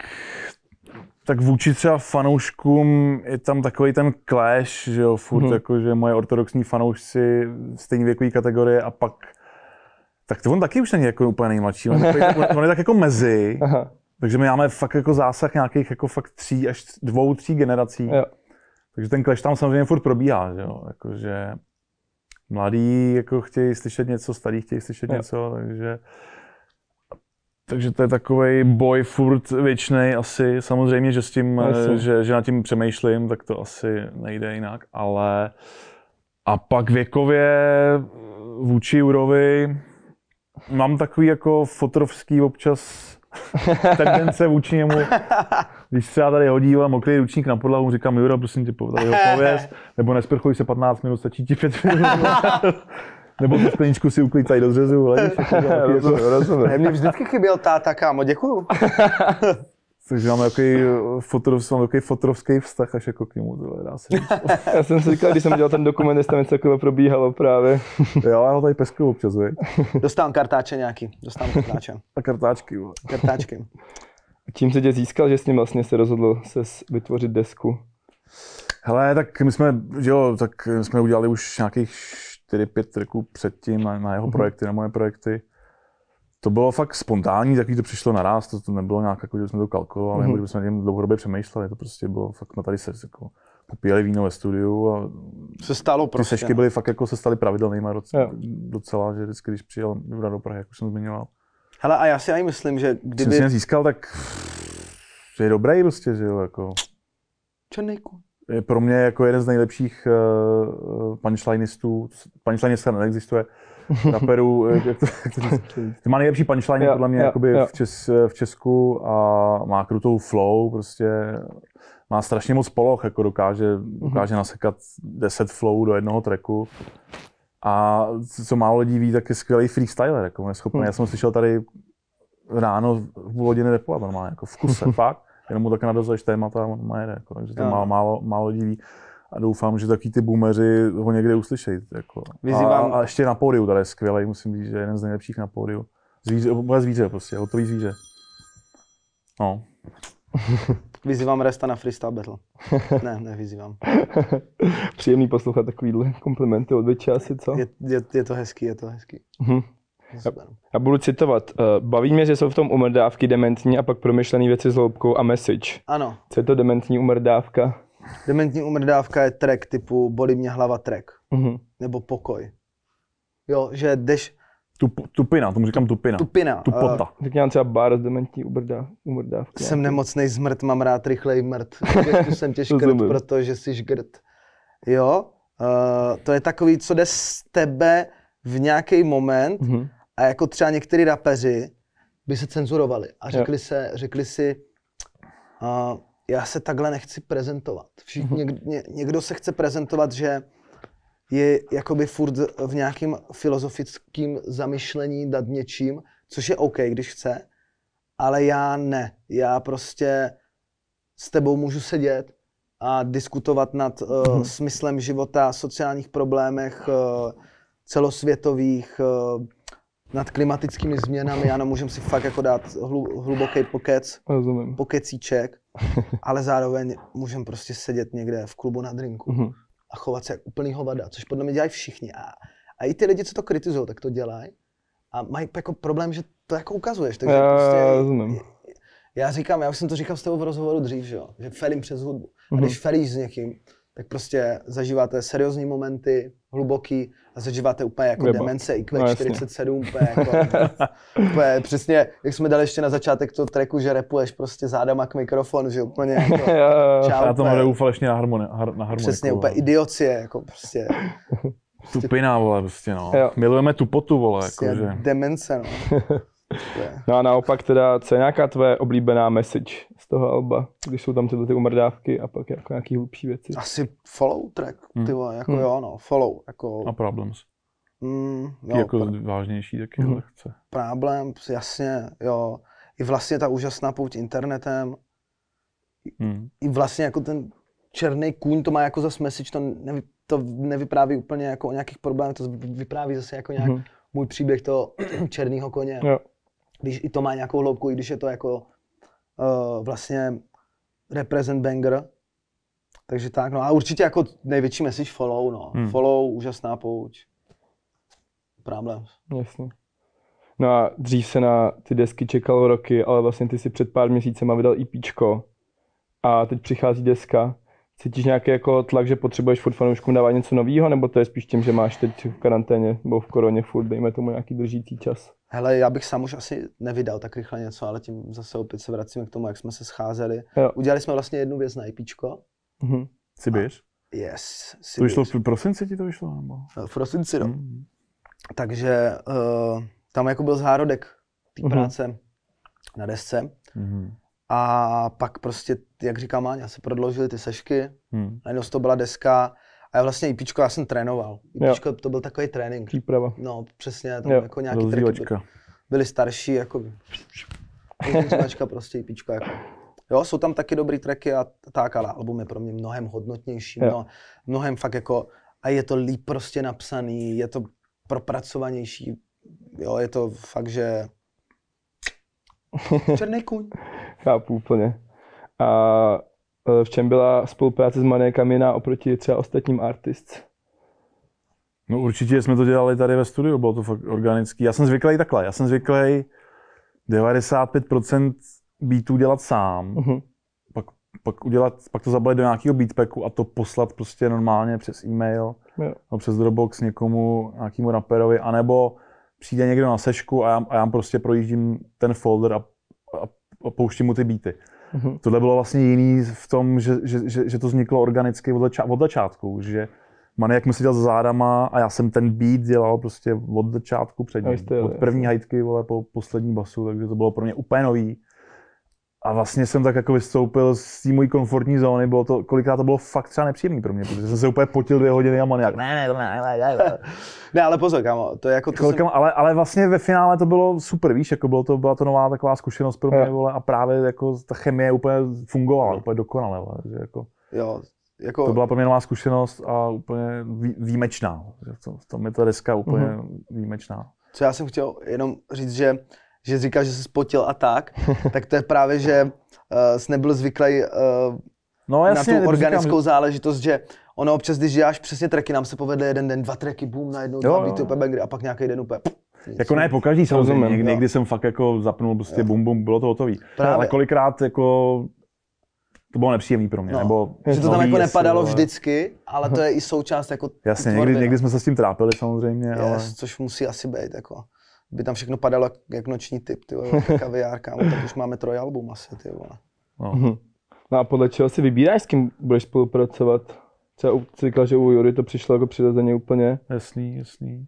tak vůči třeba fanouškům je tam takový ten clash, že jo, furt hmm. jako, že moje ortodoxní fanoušci stejné věkové kategorie a pak... Tak to on taky už není jako úplně nejmladší, on je, tak, on je tak jako mezi, aha. Takže my máme fakt jako zásah nějakých jako fakt tří až dvou, tří generací. Jo. Takže ten clash tam samozřejmě furt probíhá, že jo, jakože... Mladí jako chtějí slyšet něco, starý chtějí slyšet no. něco, takže... Takže to je takovej boj furt věčnej asi, samozřejmě, že s tím, no, že, že nad tím přemýšlím, tak to asi nejde jinak, ale... A pak věkově vůči Jurovi mám takový jako fotrovský občas tendence vůči němu. Když třeba tady hodí mokrý ručník na podlahu, říkám Jura, prosím tě, tady ho pověz, nebo nesprchuj se patnáct minut, stačí ti pět minut, nebo tu skleničku si uklid tady do dřezu, hledíš, jako mě vždycky chyběl táta, kámo, děkuju. Takže máme takový fotrovský vztah až jako k němu, dá se říct. Já jsem si říkal, když jsem dělal ten dokument, jestli tam něco takového probíhalo právě. Jo, já ho tady peskuju občas, vej. Dostávám kartáče nějaký, dostávám kartáče. A kartáčky, jo. Kartáčky. Čím se tě získal, že s ním vlastně se rozhodl ses vytvořit desku? Hele, tak my jsme, jo, tak jsme udělali už nějakých čtyři pět tracků předtím na, na jeho projekty, na moje projekty. To bylo fakt spontánní, takový to přišlo naraz, to, to nebylo nějak jako, že jsme to kalkulovali, mm-hmm. nebo že jsme na něm dlouhodobě přemýšleli, to prostě bylo fakt, jsme tady se jako popíjeli víno ve studiu a se stalo prostě, ty sešky byly fakt jako se staly pravidelnýma docela, docela, že vždycky, když přijel Jura do Prahy, jak už jsem zmiňoval. Hele, a já si ani myslím, že kdyby... Když jsem získal, tak že je dobrý prostě, že jo, jako... Černý kůň. Je pro mě jako jeden z nejlepších uh, punchlinistů, punchline dneska neexistuje, raperů, jak to, jak to říct. Má nejlepší punchline, jo, podle mě, jo, jo. V, Čes, v Česku a má krutou flow, prostě má strašně moc poloh, jako dokáže, dokáže nasekat deset flow do jednoho tracku. A co málo lidí ví, tak je skvělý freestyler, jako on je schopný. Já jsem slyšel tady ráno v půl hodiny repovat normálně, jako v kuse, fakt. Jenom mu tak nadozveš témata a on má jede, jako, takže to málo, málo, málo lidí ví. A doufám, že taky ty boomeři ho někde uslyší, jako. Vyzývám... A, a ještě na pódiu, tady je skvělý, musím říct, že je jeden z nejlepších na pódiu. Zvíře, bude zvíře prostě, hotový zvíře. No. Vyzývám Resta na freestyle battle. Ne, nevyzývám. Příjemný poslouchat takovýhle komplimenty od větší asi, co? Je, je, je to hezký, je to hezký. Uh-huh. Já, já budu citovat. Baví mě, že jsou v tom umrdávky dementní a pak promyšlené věci s hloubkou a message. Ano. Co je to dementní umrdávka? Dementní umrdávka je track typu bolí mě hlava track. Uh-huh. Nebo pokoj. Jo, že jdeš... Tup, tupina, tomu říkám tupina. Tupina. Tupota. Uh, Řekně nám třeba bar z dementní umrdávky. Jsem nemocnej zmrt, mám rád rychlej mrt. Jsem tě škrt, protože jsi škrt. jo, uh, to je takový, co jde z tebe v nějaký moment, mm-hmm. a jako třeba některý rapeři by se cenzurovali a řekli, se, řekli si, uh, já se takhle nechci prezentovat. Všichni, mm-hmm. něk, ně, někdo se chce prezentovat, že je jakoby furt v nějakým filozofickým zamyšlení nad něčím, což je OK, když chce, ale já ne. Já prostě s tebou můžu sedět a diskutovat nad uh, mm-hmm. smyslem života, sociálních problémech, uh, celosvětových, uh, nad klimatickými změnami. Ano, můžeme si fakt jako dát hlu, hluboký pokec, Rozumím. pokecíček, ale zároveň můžeme prostě sedět někde v klubu na drinku mm-hmm. a chovat se jak úplný hovada, což podle mě dělají všichni. A, a i ty lidi, co to kritizují, tak to dělají. A mají jako problém, že to jako ukazuješ. Takže já, prostě, já, já říkám, já už jsem to říkal s tebou v rozhovoru dřív, že, jo? Že felím přes hudbu. Mm-hmm. A když felíš s někým, tak prostě zažíváte seriózní momenty, hluboký, a zažíváte úplně jako Vyba. demence I Q čtyřicet sedm, no, úplně jako, úplně přesně, jak jsme dali ještě na začátek toho tracku, že rapuješ prostě zádama k mikrofonu, že úplně jako, čau, já to mám doufal ještě na, harmoni- har- na harmoniku. Přesně, úplně idiocie, jako prostě. Tupina, vole, prostě no. Jo. Milujeme tupotu, vole, prostě jakože. Demence, no. No a naopak teda, co je nějaká tvoje oblíbená message z toho alba, když jsou tam tyhle ty umrdávky a pak jako nějaký hlubší věci? Asi follow track, ty vole, hmm. jako hmm. jo, no, follow, jako... A problems. Mm, jo, jako pr- vážnější taky hmm. lehce. Problems, jasně, jo. I vlastně ta úžasná pouť internetem. Hmm. I vlastně jako ten Černý kůň, to má jako zase message, to, nevy, to nevypráví úplně jako o nějakých problémech, to vypráví zase jako nějak hmm. můj příběh toho Černého koně. Jo. Když i to má nějakou hloubku, i když je to jako uh, vlastně represent banger, takže tak, no a určitě jako největší message follow, no, hmm. follow, úžasná pouť, problém. Jasně. No a dřív se na ty desky čekalo roky, ale vlastně ty si před pár měsícema vydal EPčko a teď přichází deska. Cítíš nějaký jako tlak, že potřebuješ furt fanouškům dávat něco nového, nebo to je spíš tím, že máš teď v karanténě nebo v koroně furt, dejme tomu nějaký držící čas? Hele, já bych sám už asi nevydal tak rychle něco, ale tím zase opět se vracíme k tomu, jak jsme se scházeli. Jo. Udělali jsme vlastně jednu věc na EPčko. Mhm. Sibíř? Yes, Sibíř. To vyšlo v prosinci, ti to vyšlo? Nebo? V prosinci, no. Mm-hmm. Takže uh, tam jako byl zárodek té mm-hmm. práce na desce. Mm-hmm. A pak prostě, jak říká Máňa, se prodloužily ty sešky, hmm. najednou to byla deska a já vlastně EPčko, já jsem trénoval. EPčko to byl takový trénink. Příprava. No přesně, tam jo. jako nějaký triky byly, byly starší, jako rozvívačka prostě EPčko. Jako. Jo, jsou tam taky dobrý tracky a tak, ale album je pro mě mnohem hodnotnější, no, mnohem fakt jako, a je to líp prostě napsaný, je to propracovanější, jo, je to fakt, že Černý kůň. Chápu úplně. A v čem byla spolupráce s Maniakem jiná oproti třeba ostatním artistům? No určitě jsme to dělali tady ve studiu, bylo to fakt organický. Já jsem zvyklý takhle, já jsem zvyklý devadesát pět procent beatů dělat sám, uh-huh. pak, pak, udělat, pak to zabalit do nějakého beatpacku a to poslat prostě normálně přes e-mail, yeah. přes Dropbox někomu, nějakému raperovi, anebo přijde někdo na sešku a já, a já prostě projíždím ten folder a, a, a pouštím mu ty beaty. Mm-hmm. Tohle bylo vlastně jiný v tom, že, že, že, že to vzniklo organicky od, zača- od začátku, že Maniak mi seděl za zádama a já jsem ten beat dělal prostě od začátku před ním, jste, od první hajtky vole, po poslední basu, takže to bylo pro mě úplně nový. A vlastně jsem tak jako vystoupil z té mojí komfortní zóny, bylo to, kolikrát to bylo fakt třeba nepříjemný pro mě, protože jsem se úplně potil dvě hodiny a Maniak, ne, ne, to ne, ne, ne, ne. Ne, ale pozor, kámo, to je jako to Kolkám, jsem... ale, ale vlastně ve finále to bylo super, víš, jako bylo to, byla to nová taková zkušenost pro mě, vole, a právě jako ta chemie úplně fungovala, no. úplně dokonale, vole, že jako... Jo, jako... To byla pro mě nová zkušenost a úplně vý, výjimečná, v tom je ta deska úplně mm-hmm. výjimečná. Co já jsem chtěl jenom říct, že... že říká, že se spotil a tak, tak to je právě, že uh, jsi nebyl zvyklý uh, no, jasně, na tu organickou říkám, záležitost, že ono občas, když děláš přesně tracky, nám se povedle jeden den, dva tracky, boom, najednou, dva beaty, úplně bangry a pak nějaký den úplně... Jako ne, pokaždý samozřejmě, Někdy, někdy jsem fakt jako zapnul prostě bum, bum, bylo to hotový. Právě. Ale kolikrát jako... To bylo nepříjemný pro mě, no. nebo... Že to tam jako nepadalo ale... vždycky, ale to je i součást jako Jasně, tvorby, někdy, někdy jsme se s tím trápili samozřejmě, yes, ale... což musí asi být jako... by tam všechno padalo jak noční typ, ty vole, kaviár, kámo, tak už máme trojalbum asi, ty vole. No. No a podle čeho si vybíráš, s kým budeš spolupracovat? Třeba říkal, že u Jury to přišlo jako přirozeně úplně. Jasný, jasný.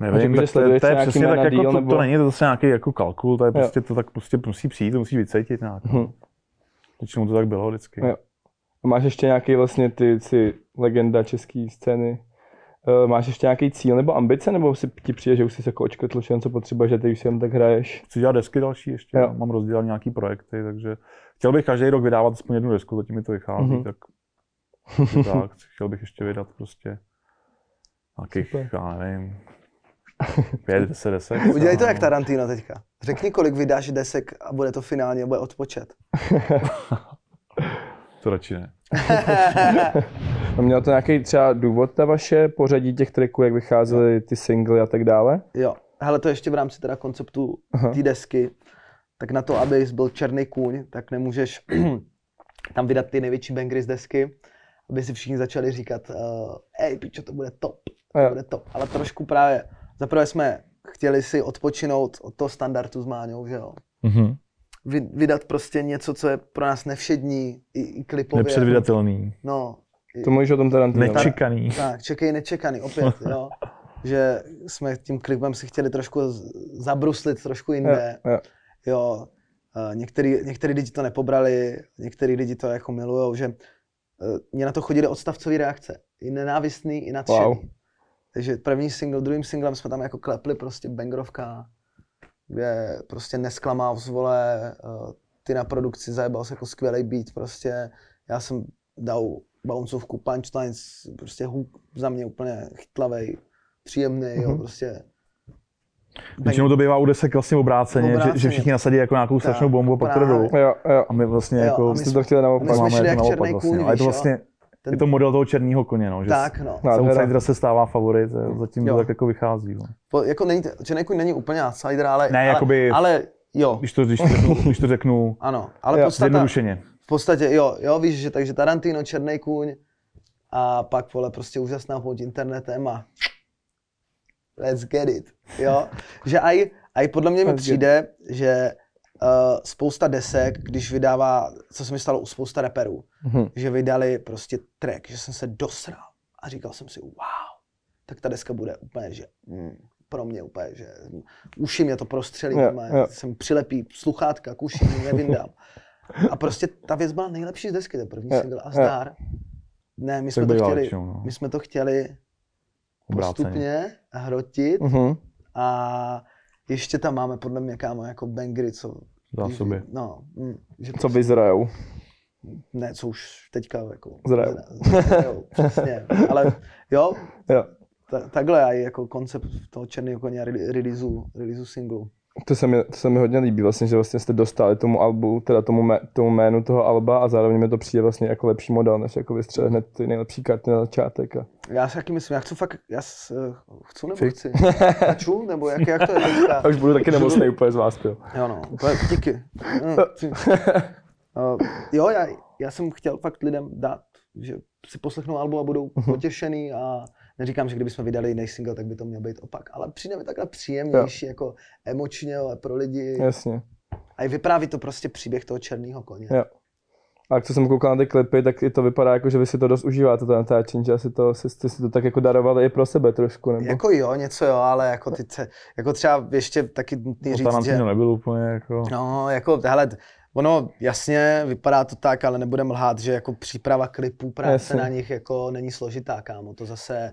Nevím, to je přesně tak, jako to, to není to zase nějaký jako kalkul, to je prostě to tak prostě musí přijít, to musí vycítit nějak. Hmm. Většinou to tak bylo vždycky. Jo. A máš ještě nějaký vlastně ty, ty legenda české scény? Máš ještě nějaký cíl nebo ambice, nebo si ti přijde, že už jsi jako očkotl všechno, co potřebuješ, že ty už sem tak hraješ? Chci dělat desky další ještě, jo. Mám rozdělat nějaký projekty, takže chtěl bych každý rok vydávat aspoň jednu desku, zatím mi to vychází, mm-hmm. tak, tak chtěl bych ještě vydat prostě nějakých, já nevím, pět, deset desek. Udělej to jak Tarantino teďka. Řekni, kolik vydáš desek a bude to finálně, bude odpočet. To radši ne. Měl to nějaký třeba důvod, ta vaše pořadí těch tracků, jak vycházely ty singly a tak dále? Jo, hele, to ještě v rámci teda konceptu té desky, tak na to, abys byl Černý kůň, tak nemůžeš tam vydat ty největší bangry z desky, aby si všichni začali říkat, ej, pičo, to bude top, to bude top, ale trošku právě, zaprvé jsme chtěli si odpočinout od toho standardu s Máňou, že jo? Mm-hmm. Vydat prostě něco, co je pro nás nevšední, i, i klipově. Nepředvídatelný. No. To mluvíš o tom Tarantinu. Nečekaný. Tak, čekej nečekaný, opět, jo. Že jsme tím klipem si chtěli trošku zabruslit, trošku jinde. Jo, jo. jo. Některý, některý lidi to nepobrali, některý lidi to jako milujou, že mě na to chodili odstavcové reakce. I nenávistný, i nadšený. Wow. Takže první single, druhým singlem jsme tam jako klepli prostě bangrovka. Kde prostě nesklamá vole, ty na produkci zajebal se jako skvělý beat prostě. Já jsem dal bouncovku, punchlines, prostě hook za mě úplně chytlavej, příjemný, mm-hmm. jo, prostě. Většinou to bývá u desek vlastně obráceně, obráceně. Že, že všichni nasadí jako nějakou strašnou bombu a pak to dolů. A my vlastně jo, jako, jsme to chtěli naopak, máme jako jak naopak vlastně. Kůň, a je to vlastně, ten... je to model toho Černého koně, no, že tak, no. Outsider se stává favorit, zatím jo. To tak jako vychází. No. Po, jako není, Černý kůň není úplně outsider, ale, ne, ale, jakoby, ale jo. Když to, když to řeknu, když to řeknu ano, ale jo, podstata, zjednodušeně. V podstatě jo, jo, víš, že takže Tarantino, Černý kůň a pak vole prostě Úžasná pouť internetem a let's get it, jo. Že aj, aj podle mě mi přijde, že Uh, spousta desek, když vydává, co se mi stalo u spousta rapperů, hmm. že vydali prostě track, že jsem se dosral a říkal jsem si wow, tak ta deska bude úplně, že mm, pro mě úplně, že uši mě to prostřelí, yeah, mě, yeah. jsem přilepí sluchátka k uši, nevyndám. A prostě ta věc byla nejlepší z desky, ten první yeah, single a zdár. Yeah. Ne, my jsme, to chtěli, většinou, no. my jsme to chtěli obráceně. Postupně hrotit mm-hmm. a ještě tam máme podle mě kámo jako bangry, co zásoby. No, mm, že co prostě... vyzrajou. Ne, co už teďka jako zrajou. Zrajou, přesně. Ale jo, jo. Ta, takhle je jako koncept toho Černého koně releaseu, releaseu singlu. To se mi, to se mi hodně líbí vlastně, že vlastně jste dostali tomu albu, teda tomu, mé, tomu jménu toho alba a zároveň mi to přijde vlastně jako lepší model, než jako vystřelit hned ty nejlepší karty na začátek. A... Já si taky myslím, já chci fakt, já chci nebo chci? Čul, nebo jak, jak to je teďka? Já už budu taky nemocnej úplně z vás, jo. Jo no, úplně díky. No, jo, já, já jsem chtěl fakt lidem dát, že si poslechnou album a budou potěšený a neříkám, že kdybychom vydali jiný single, tak by to měl být opak, ale přijde mi takhle příjemnější, jo. Jako emočně, ale pro lidi. Jasně. A i vypráví to prostě příběh toho Černého koně. Jo. A co jsem koukal na ty klipy, tak i to vypadá jako, že vy si to dost užíváte, to natáčení, že asi to, jste si to tak jako darovali i pro sebe trošku, nebo? Jako jo, něco jo, ale jako ty, jako třeba ještě taky nutný říct, že... To nebylo úplně jako... No, jako, hele, ono jasně, vypadá to tak, ale nebudem lhát, že jako příprava klipů, práce na nich jako není složitá, kámo, to zase...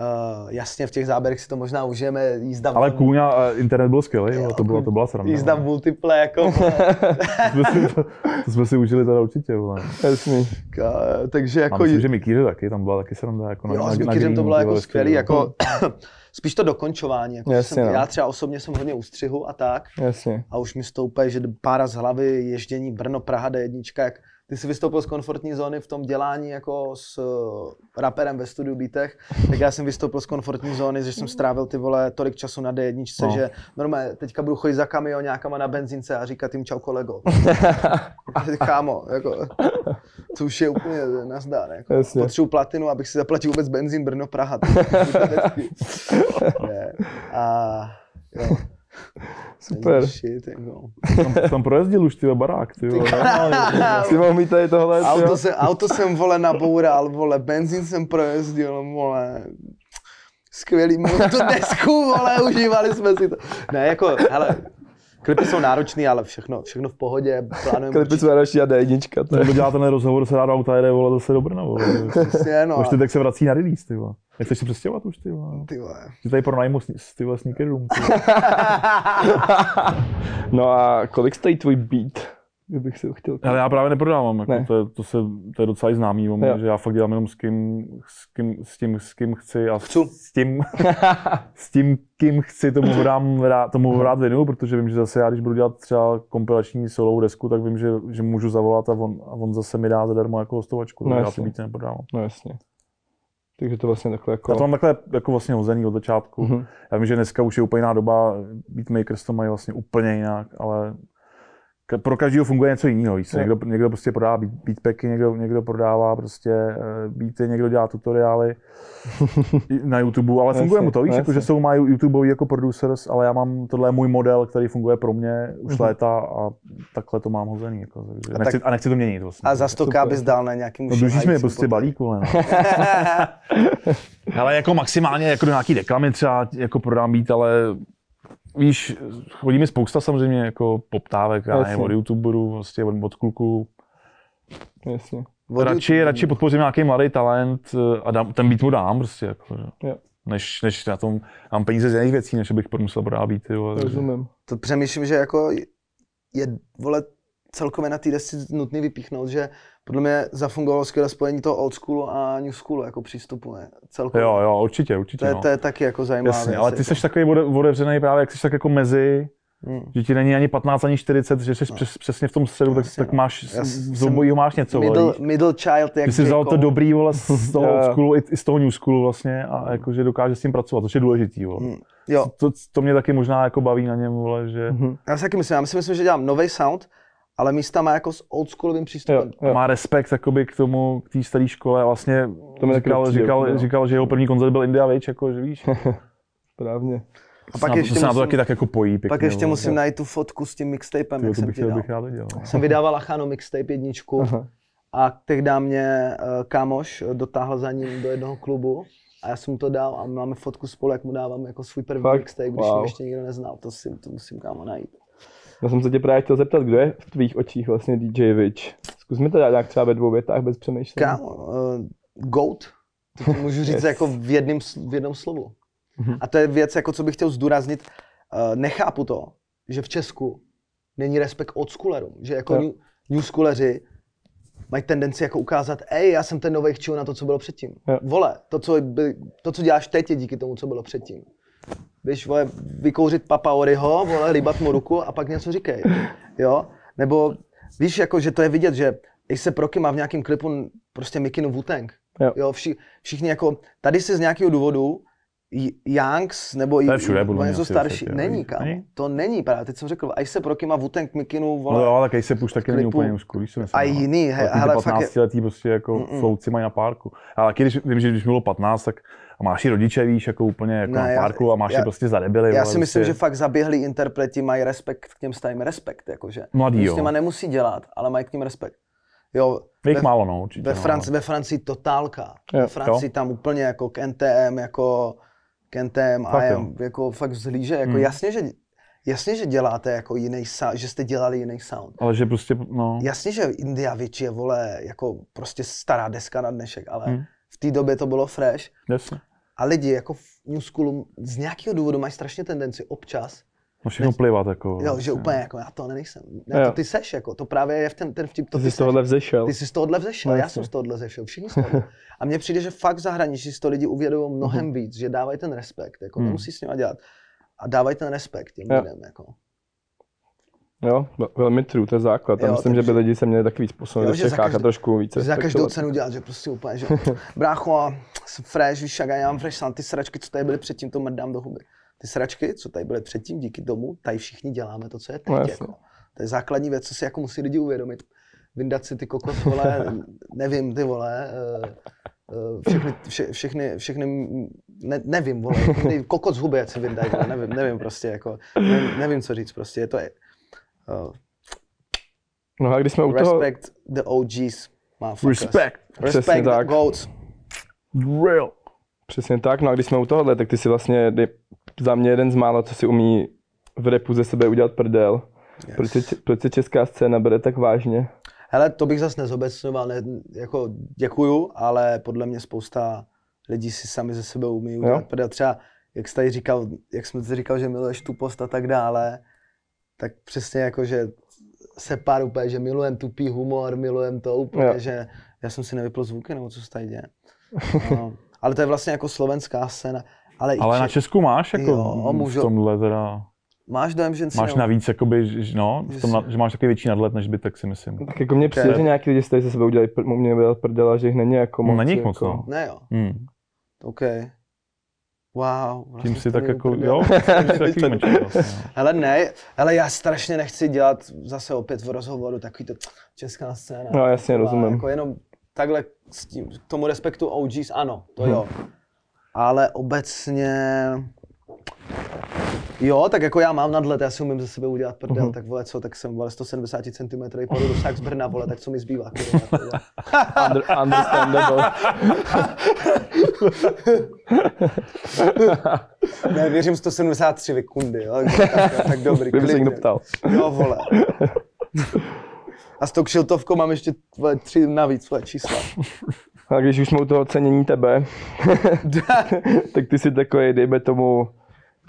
Uh, jasně, v těch záběrech si to možná užijeme, jízda... Ale kůň a internet byl skvělý, jo, to byla, to byla sranda. Jízda v multiple, jako... to, jsme si, to, to jsme si užili teda určitě, vole. Jasný. Takže jako... A myslím, že Mikýře taky, tam byla taky sranda, jako na, jo, na, s Mikýřem to bylo jako skvělý, jako... spíš to dokončování, jako jasně, jsem, já třeba osobně jsem hodně u střihu a tak. Jasně. A už mi stoupají, že pára z hlavy, ježdění Brno, Praha, D jedna, jak... Ty jsi vystoupil z komfortní zóny v tom dělání jako s raperem ve studiu beatech, tak já jsem vystoupil z komfortní zóny, že jsem strávil ty vole tolik času na D jedna, no. Že normálně teďka budu chodit za kamionákama na benzínce a říkat jim čau kolego. Kámo, jako, to už je úplně nazdar. Jako. Potřebuji platinu, abych si zaplatil vůbec benzín Brno Praha. A, jo. Super. Shit, jako. Tam, tam projezdil už tyhle barák, ty vole. Ty mohl mít tady tohle. Auto, se, auto jsem, vole, naboural, vole, benzín jsem projezdil, vole. Skvělý, můžu tu desku, vole, užívali jsme si to. Ne, jako, hele. Klipy jsou náročný, ale všechno, všechno v pohodě, plánujeme. Klipy určitě. Jsou náročný a D jedna. Nebo dělá ten rozhovor, se dá do auta, jede, vole, zase do Brna, vole. Přesně, no. Už ty tak se vrací na release, ty vole. Nechceš si přestěhovat už, ty vole. Ty vole. Ty tady pronajmu, ty vole, sneaker room, ty vole. No a kolik stojí tvůj beat? Kdybych si ho chtěl. Ale já právě neprodávám, jako, ne. to, je, to, se, to je docela známý o mě, že já fakt dělám jenom s kým, s kým, s tím, s kým chci a Chcu. s tím, s tím, kým chci, tomu dám rád, tomu rád věnuju, protože vím, že zase já, když budu dělat třeba kompilační solovou desku, tak vím, že, že můžu zavolat a on, a on zase mi dá zadarmo jako hostovačku, no, já si víc neprodávám. No jasně. Takže to vlastně takhle jako... Já to mám takhle jako vlastně hozený od začátku. Mm-hmm. Já vím, že dneska už je úplně jiná doba, beatmakers to mají vlastně úplně jinak, ale pro každého funguje něco jiného, víš. Někdo, někdo prostě prodává beatpacky, někdo, někdo prodává prostě beaty, někdo dělá tutoriály na YouTube, ale funguje mu to, víš, jako, že jsou mají YouTubeoví jako producers, ale já mám, tohle je můj model, který funguje pro mě už mm-hmm. léta a takhle to mám hozený, jako, a, nechci, tak, a nechci to měnit vlastně. A za stoká bys dal na nějakým šahajícím. No dlužíš mi prostě balík, vole. Ale jako maximálně jako do nějaký reklamy třeba jako prodám beat, ale víš, chodí mi spousta samozřejmě jako poptávek, já nevím, od YouTuberů, vlastně od kluků. Jasně. Radši, radši podpořím nějaký mladý talent a dám, ten beat mu dám prostě, jako, než, než na tom mám peníze z jiných věcí, než bych musel prodat beaty. Rozumím. To přemýšlím, že jako je, vole, celkově na té desce nutný vypíchnout, že podle mě zafungovalo skvěle spojení toho old schoolu a new schoolu jako přístupu, ne? Celkově. Jo, jo, určitě, určitě. To je, no. To je taky jako zajímavé. Jasně, ale ty jsi takový otevřený právě, jak jsi tak jako mezi, hmm. že ti není ani patnáct, ani čtyřicet, že jsi no. přes, přesně v tom sedu, tak, tak máš, z obojího máš něco. Middle, middle child, jak ty jsi vzal jako... to dobrý, vole, z toho old schoolu i z toho new schoolu vlastně a jako, že dokáže s tím pracovat, což je důležitý, vole. Hmm. Jo. To, to mě taky možná jako baví na něm, vole, že... Hmm. Já si taky myslím, já si myslím, že dělám nový sound, ale místa má jako s oldschoolovým přístupem. Jo, jo. Má respekt jakoby, k tomu, k té staré škole. Vlastně to říkal, kručí, říkal, jako, říkal, že jeho první koncert byl Indy a Viche, jako, že víš. Právně. A pak to ještě se musím, na to taky tak jako pojí pěkně. Pak ještě nebo, musím najít tu fotku s tím mixtapem, jak jsem ti dal. Bych rád dělal. Jsem vydával Achano mixtape jedničku. Aha. A tehdy mě uh, kámoš dotáhl za ním do jednoho klubu. A já jsem mu to dal a máme fotku spolu, jak mu dávám jako svůj první fakt? Mixtape, když wow. mě ještě nikdo neznal. To, si, to musím, kámo, najít. Já jsem se tě právě chtěl zeptat, kdo je v tvých očích vlastně D J Viche? Zkus mi to dát nějak třeba ve dvou větách bez přemýšlení. Kámo, uh, goat. To můžu říct yes. jako v, jedným, v jednom slovu. A to je věc, jako co bych chtěl zdůraznit. Uh, nechápu to, že v Česku není respekt od schoolerům. Že jako yeah. new, new schooleři mají tendenci jako ukázat, ej, já jsem ten novej chčil na to, co bylo předtím. Yeah. Vole, to co, by, to, co děláš teď, je díky tomu, co bylo předtím. Běž, vole, vykouřit Papa Oriho, vole, líbat mu ruku a pak něco říkej, jo? Nebo víš, jako, že to je vidět, že když se proky má v nějakém klipu prostě mikinu Wu-Tang, jo, jo vši, všichni jako, tady si z nějakého důvodu Youngs nebo něco starší, však, není kámo, není? To není právě, teď jsem řekl, až se proky má Wu-Tang mikinu, vole, no, ale když se už taky není úplně úzký, jsem a jiný, hej, ale patnáctiletí je... prostě jako flouci mají na párku, ale když, vím, že když bylo patnáct, tak a máš i rodiče, víš, jako úplně jako ne, na parku a máš já, je prostě za debily. Já si vole, myslím, prostě... že fakt zaběhlí interpreti mají respekt, k těm stavím respekt, jakože. Mladý, jo. S těma nemusí dělat, ale mají k ním respekt. Jo, ve, málo, no, určitě. Ve, Franci, no. ve Francii totálka, je, ve Francii jo. tam úplně jako k N T M, jako k N T M, A M, jako fakt vzhlíže, jako hmm. jasně, že Jasně, že děláte jako jiný sound, že jste dělali jiný sound. Ale že prostě, no. Jasně, že Indy a Viche je, vole, jako prostě stará deska na dnešek, ale hmm. v té době to bylo fresh. Jasně. A lidi jako v new schoolu z nějakého důvodu mají strašně tendenci občas... No všechno plivat jako... Jo, že úplně jako já to nejsem. Ne, to ty seš jako, to právě je v ten, ten vtip, to ty, ty jsi z tohohle vzešel. Ty jsi z tohohle vzešel, já jsem z tohohle vzešel, všichni z tohohle. A mně přijde, že fakt v zahraničí si to lidi uvědomují mnohem víc, že dávají ten respekt, jako nemusí s nima dělat. A dávají ten respekt těm lidem jako. Jo, velmi true, to je základ. Já myslím, takže, že by lidi se měli taky víc posunout v Čechách a trošku více. Za každou cenu dělat, že prostě úplně, že brácho, fresh, víš, jak já mám fresh, ty sračky, co tady byly předtím, to mrdám do huby. Ty sračky, co tady byly předtím, díky tomu, tady všichni děláme to, co je teď. No, jako. To je základní věc, co si jako musí lidi uvědomit. Vyndat si ty kokos, vole, nevím, ty vole, všechny, vše, všechny, všechny ne, nevím, vole, kokot z huby, co vyndají, nevím, nevím prostě, jako, nevím, nevím, co říct prostě, je to, uh, no a když jsme u toho... Respect the O Gs, motherfuckers. Respect, respect the goats. Real. Přesně tak, no a když jsme u tohohle, tak ty si vlastně, za mě jeden z mála, co si umí v rapu ze sebe udělat prdel. Yes. Proč, se, proč se česká scéna bere tak vážně? Hele, to bych zase nezobecňoval, ne, jako děkuju, ale podle mě spousta lidí si sami ze sebe umí udělat prdel. Třeba, jak jsi tady říkal, jak jsem tady říkal, že miluješ tupost a tak dále, tak přesně jako, že se pár úplně, že milujem tupý humor, milujem to úplně, jo. Že já jsem si nevypl zvuky, nebo co se tady děje. No, ale to je vlastně jako slovenská scéna. Ale, ale i na Česku máš jako jo, můžu... v tomhle teda... Máš dojem, že máš navíc, jakoby, no, že, tom, si... že máš taky větší nadhled než by, tak si myslím. Tak jako mě přijde, že nějaký lidi se sebe udělají, mě udělat prdela, že jich není jako moc. No, není jich moc, jako... no. Ne jo. Hmm. OK. Wow. Vlastně tím si tak jako, prdela. Jo, tím meček, vlastně, jo. Hele ne, ale já strašně nechci dělat zase opět v rozhovoru takový to česká scéna. No jasně, taková, rozumím. Jako jenom takhle s tím, k tomu respektu O Gs, ano, to jo. Hmm. Ale obecně... Jo, tak jako já mám nadhled, já si umím ze sebe udělat prdel, uh-huh. tak vole co, tak jsem vole sto sedmdesát centimetrů i půjdu do z Brna, vole, tak co mi zbývá? Under, understandable. Ne, věřím sto sedmdesát tři vykundy, jo, tak, tak, tak dobrý, kdyby se někdo ptal. Jo, vole. A s tou kšiltovkou mám ještě vole, tři navíc, vole, čísla. A když už jsme u toho cenění tebe, tak ty jsi takový, dejme tomu,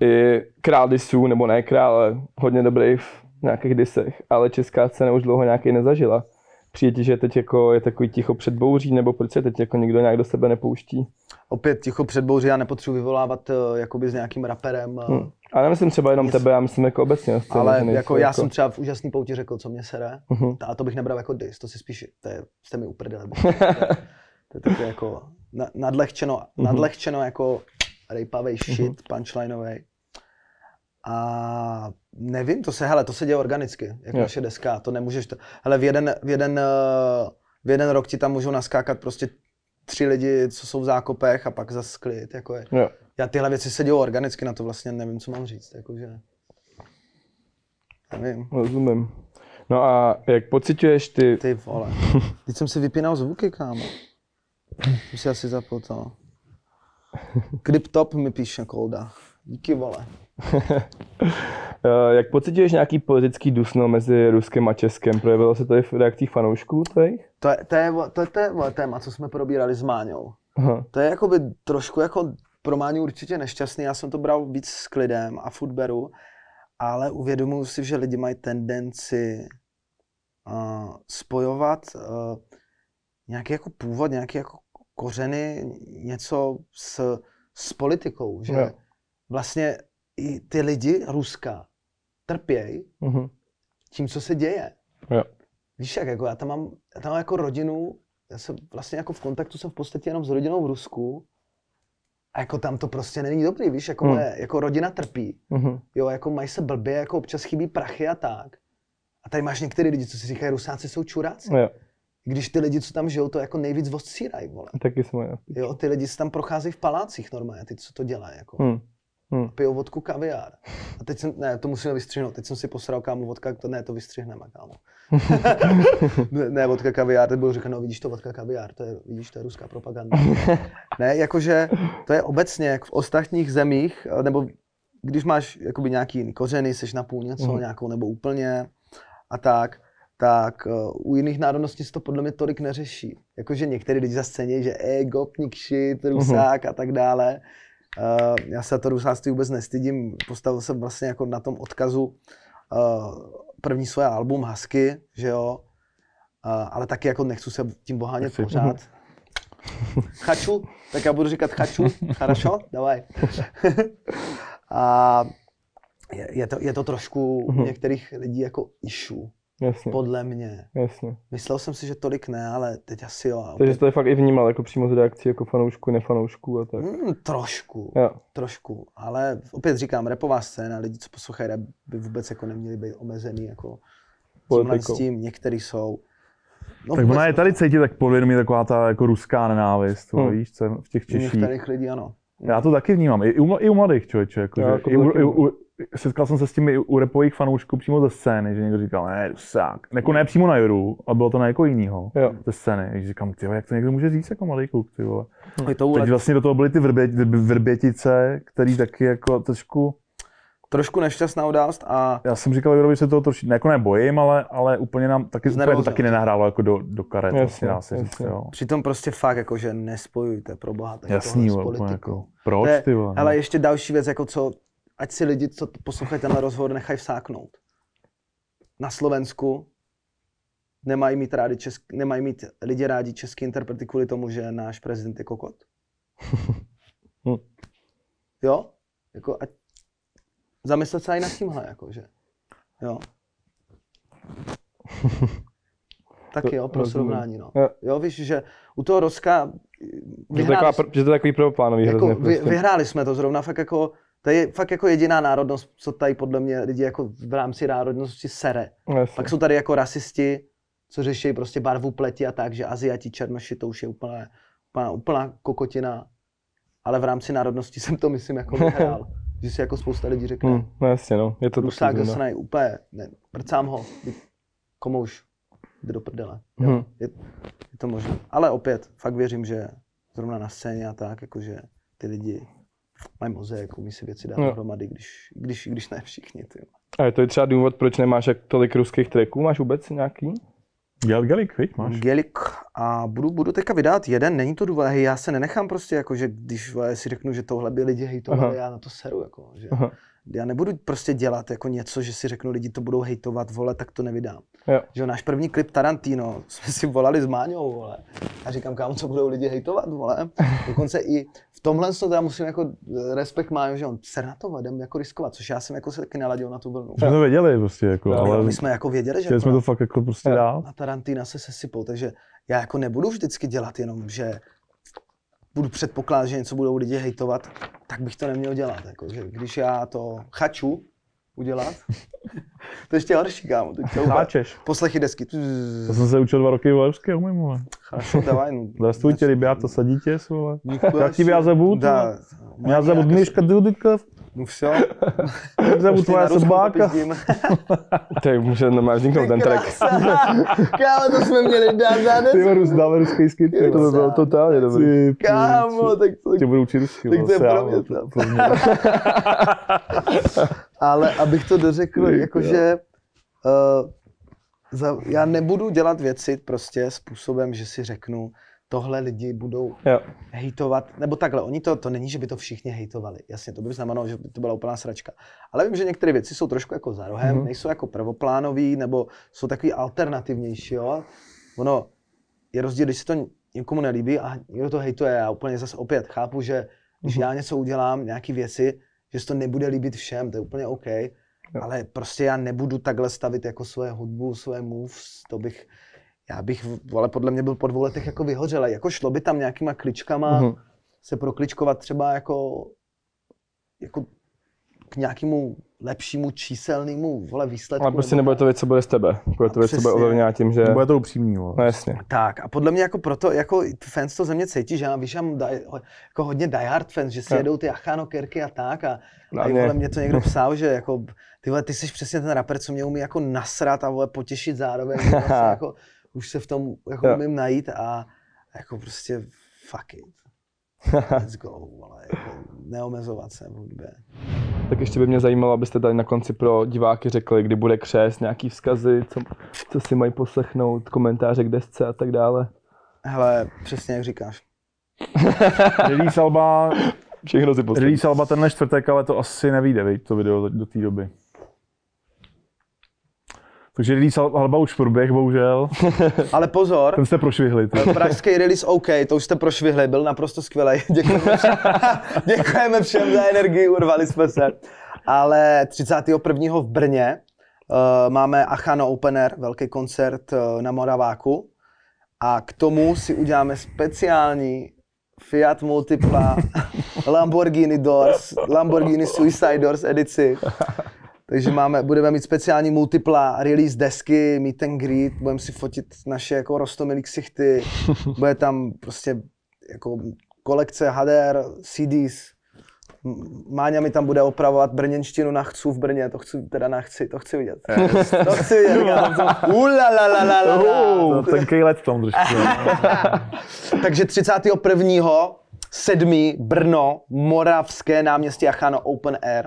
i král disů, nebo ne král, ale hodně dobrý v nějakých disech, ale česká scéna už dlouho nějaký nezažila. Přijde ti, že teď jako je takový ticho před bouří, nebo proč se teď jako nikdo nějak do sebe nepouští? Opět ticho před bouří, já nepotřebuji vyvolávat jakoby s nějakým raperem. Hmm. A nemyslím třeba jenom tebe, já myslím jako obecně. Scénu, ale nejsou, jako já jako... jsem třeba v Úžasný pouti řekl, co mě sere, uh-huh. a to bych nebral jako dis, to si spíš, to je, jste mi uprdele. To je takové jako nadlehčeno, mm-hmm. nadlehčeno jako rejpavej shit, mm-hmm. punchlineovej. A nevím, to se, hele, to se děje organicky, jako yeah. naše deska, to nemůžeš, to, hele, v jeden, v, jeden, v jeden rok ti tam můžou naskákat prostě tři lidi, co jsou v zákopech a pak zas klid, jako je. Yeah. Já tyhle věci se dějou organicky, na to vlastně nevím, co mám říct, jakože, nevím. Rozumím. No a jak pociťuješ ty... Ty vole, teď jsem si vypínal zvuky, kámo. To si asi zapotal. Kryptop mi píše Kolda. Díky, vole. Jak pociťuješ nějaký politický dusno mezi Ruskem a Českem? Projevilo se to i v reakcích fanoušků tvojich? To je, to je, to je, to je vole, téma, co jsme probírali s Máňou. Aha. To je jakoby trošku jako pro Máňu určitě nešťastný. Já jsem to bral víc s klidem a footberu. Ale uvědomuji si, že lidi mají tendenci uh, spojovat uh, nějaký jako původ, nějaké jako kořeny, něco s, s politikou, že no. Vlastně i ty lidi Ruska trpějí mm-hmm. tím, co se děje. No. Víš jak, jako já tam mám, já tam mám jako rodinu, já jsem vlastně jako v kontaktu jsem v podstatě jenom s rodinou v Rusku. A jako tam to prostě není dobrý, víš, jako, mm. moje, jako rodina trpí, mm-hmm. jo, jako mají se blbě, jako občas chybí prachy a tak. A tady máš některé lidi, co si říkají, Rusáci jsou čuráci. No. Když ty lidi, co tam žijou, to jako nejvíc odstřírají, vole. Taky jsme, jo. Jo, ty lidi se tam procházejí v palácích normálně, ty, co to dělají, jako. Mm. Mm. Pijou vodku kaviár. A teď jsem, ne, to musíme vystřihnout, teď jsem si posral, kámo, vodka, to, ne, to vystřihneme, kámo. ne, ne, vodka kaviár, teď budu říkat, no vidíš to, vodka kaviár, to je, vidíš, to je ruská propaganda. Ne, jakože to je obecně, jak v ostatních zemích, nebo když máš jakoby nějaký jiný kořeny, seš napůl něco, mm. nějakou, nebo úplně a tak. Tak u jiných národností se to podle mě tolik neřeší. Jakože některý lidi zase cení, že e, gopník, shit, rusák uhum. A tak dále. Uh, já se to rusáctví vůbec nestydím, postavil jsem vlastně jako na tom odkazu uh, první svoje album Husky, že jo. Uh, ale taky jako nechci se tím bohánět pořád. Chaču, tak já budu říkat chaču, charašo, davaj. A je to, je to trošku uhum. U některých lidí jako issue. Jasně. Podle mě. Jasně. Myslel jsem si, že tolik ne, ale teď asi jo. Takže to je fakt i vnímal jako přímo z reakcí jako fanoušků, nefanoušků a tak. Mm, trošku, jo. trošku, ale opět říkám, rapová scéna, lidi, co poslouchají rap, by vůbec jako neměli být omezený jako s tím, některý jsou. No, tak ona je tady cítit tak podvědomí taková ta jako ruská nenávist, hmm. víš, co v těch Češích. Některých lidí ano. Já to taky vnímám, i u, i u mladých člověče, jako, jako i u, i u, setkal jsem se s tím i u rapových fanoušků přímo ze scény, že někdo říkal, ne, rusák, jako ne přímo na Juru, ale bylo to na jako jinýho, jo. ze scény, když říkám, tyjo, jak to někdo může říct jako mladý kluk, ty vole. Hmm. To teď vlastně do toho byly ty vrbě, vrbětice, který taky jako trošku... Trošku nešťastná událost a... Já jsem říkal Jurovi, že se toho troši, ne, jako nebojím, ale, ale úplně nám taky, úplně to taky nenahrálo jako do, do karet, jasně, dá se říct, jo. Přitom prostě fakt jako, že nespojujte pro boha tak jasný, tohle s politikou. Jako, proč ty vole? Ale ještě další věc, jako co, ať si lidi, co poslouchají tenhle rozhovor, nechají vsáknout. Na Slovensku nemají mít, rádi český, nemají mít lidi rádi český interprety kvůli tomu, že náš prezident je kokot. Jo? Jako, ať zamyslet se i nad tímhle, jakože, jo. Taky jo, pro srovnání, no. Jo, víš, že u toho Roska vyhráli, že to je takový prvoplánový jako hrozně prostě. Vyhráli jsme to zrovna, fakt jako, to je fakt jako jediná národnost, co tady podle mě lidi jako v rámci národnosti sere. Jasně. Pak jsou tady jako rasisti, co řeší prostě barvu pleti a tak, že Aziati, černoši, to už je úplná, úplná, úplná kokotina, ale v rámci národnosti jsem to myslím jako vyhrál. Že si jako spousta lidí řekne, hmm, no jasně, no. Je to Rusák zasnej, úplně, ne, prcám ho, komu už jde do prdele, jo, hmm. je, je to možné. Ale opět, fakt věřím, že zrovna na scéně a tak, jakože ty lidi mají mozek, umí si věci dát dohromady, no. když, když, když ne všichni. Ty. A to je třeba důvod, proč nemáš tolik ruských tracků, máš vůbec nějaký? Gelik, víš, máš? Gelik a budu, budu teďka vydávat jeden, není to důvod, hej, já se nenechám prostě jako, že když si řeknu, že tohle by lidi hejtovali, já na to seru, jako, že aha. Já nebudu prostě dělat jako něco, že si řeknu, lidi to budou hejtovat, vole, tak to nevydám. Jo. Že náš první klip Tarantino, jsme si volali s Máňou, vole, a říkám, kámo, co budou lidi hejtovat, vole, dokonce i v tomhle to já musím jako respekt Máňu, že on se na to vadem jako riskovat, což já jsem jako se taky naladil na tu vlnu. My jsme to věděli prostě jako, no, ale my jsme jako věděli, že jsme to fakt jako prostě dál. A Tarantina se sesypou, takže já jako nebudu vždycky dělat jenom, že budu předpokládat, že něco budou lidi hejtovat, tak bych to neměl dělat. Jako, že když já to chaču udělat, to ještě horší, kámo. Poslechy desky. To jsem se učil dva roky v Levské, umím, ale. Chaču, davaj, no. Zastuj tě, rybáto, sadí tě, vole. Jak ti vyjazebud? Já zabud Míška Dudikov. No vše. Zabud tvoje sobáka. Tak může nám vzniknout ten track. Kámo, to jsme měli dát zádes. Ty Rus, dáme ruský skit, to by bylo totálně dobrý. Kámo, tak to. Tě budu učit rusky. Tak to je pro mě. Ale abych to dořekl, jakože uh, za, já nebudu dělat věci prostě způsobem, že si řeknu, tohle lidi budou jo. hejtovat, nebo takhle, oni to, to není, že by to všichni hejtovali, jasně, to by znamenalo, že by to byla úplná sračka. Ale vím, že některé věci jsou trošku jako za rohem, mm-hmm. nejsou jako prvoplánový, nebo jsou takový alternativnější, jo. Ono je rozdíl, když se to někomu nelíbí a někdo to hejtuje, já úplně zase opět chápu, že když mm-hmm. já něco udělám, nějaký věci, že se to nebude líbit všem, to je úplně OK, no. Ale prostě já nebudu takhle stavit jako svoje hudbu, svoje moves, to bych, já bych, ale podle mě byl po dvou letech jako vyhořelej, jako šlo by tam nějakýma kličkama, mm-hmm. se prokličkovat třeba jako, jako k nějakému lepšímu číselnému, vole, výsledku. Ale prostě nebude to věc, co bude z tebe, bude to věc, co bude ovlivňovat tím, že... Bude to upřímný, vole. No jasně. Tak a podle mě jako proto, jako fans to ze mě cítí, že já víš, já mám die, jako hodně diehard fans, že si no. jedou ty Achano kerky a tak a, a i vole mě to někdo psal, že jako ty vole, ty jsi přesně ten rapper, co mě umí jako nasrat a vole potěšit zároveň, vlastně jako už se v tom jako no. umím najít a jako prostě fuck it. Let's go, vole, jako neomezovat se v hudbě. Tak ještě by mě zajímalo, abyste tady na konci pro diváky řekli, kdy bude křest, nějaký vzkazy, co, co si mají poslechnout, komentáře k desce a tak dále. Hele, přesně jak říkáš. Release alba, všechno si poslechnout. Release alba tenhle čtvrtek, ale to asi nevyjde, viď, to video do té doby. Takže release alba už proběh, bohužel. Ale pozor. Ten jste prošvihli. Ty. Pražský release OK, to už jste prošvihli, byl naprosto skvělý. Děkujeme všem, děkujeme všem za energii, urvali jsme se. Ale třicátého prvního v Brně uh, máme Achano Open Air, velký koncert uh, na Moraváku. A k tomu si uděláme speciální Fiat Multipla Lamborghini Doors, Lamborghini Suicide Doors edici. Takže máme, budeme mít speciální multipla release desky, meet and greet, budeme si fotit naše jako roztomilý ksichty, bude tam prostě jako kolekce H D R, C D s. Máňa mi tam bude opravovat brněnštinu na Chcu v Brně, to chci, teda na Chci, to chci vidět. Yes. To chci vidět, ulalalalalala. Tenkej let v tom trošku. Takže třicátého prvního sedmého Brno, Moravské náměstí, Achano Open Air.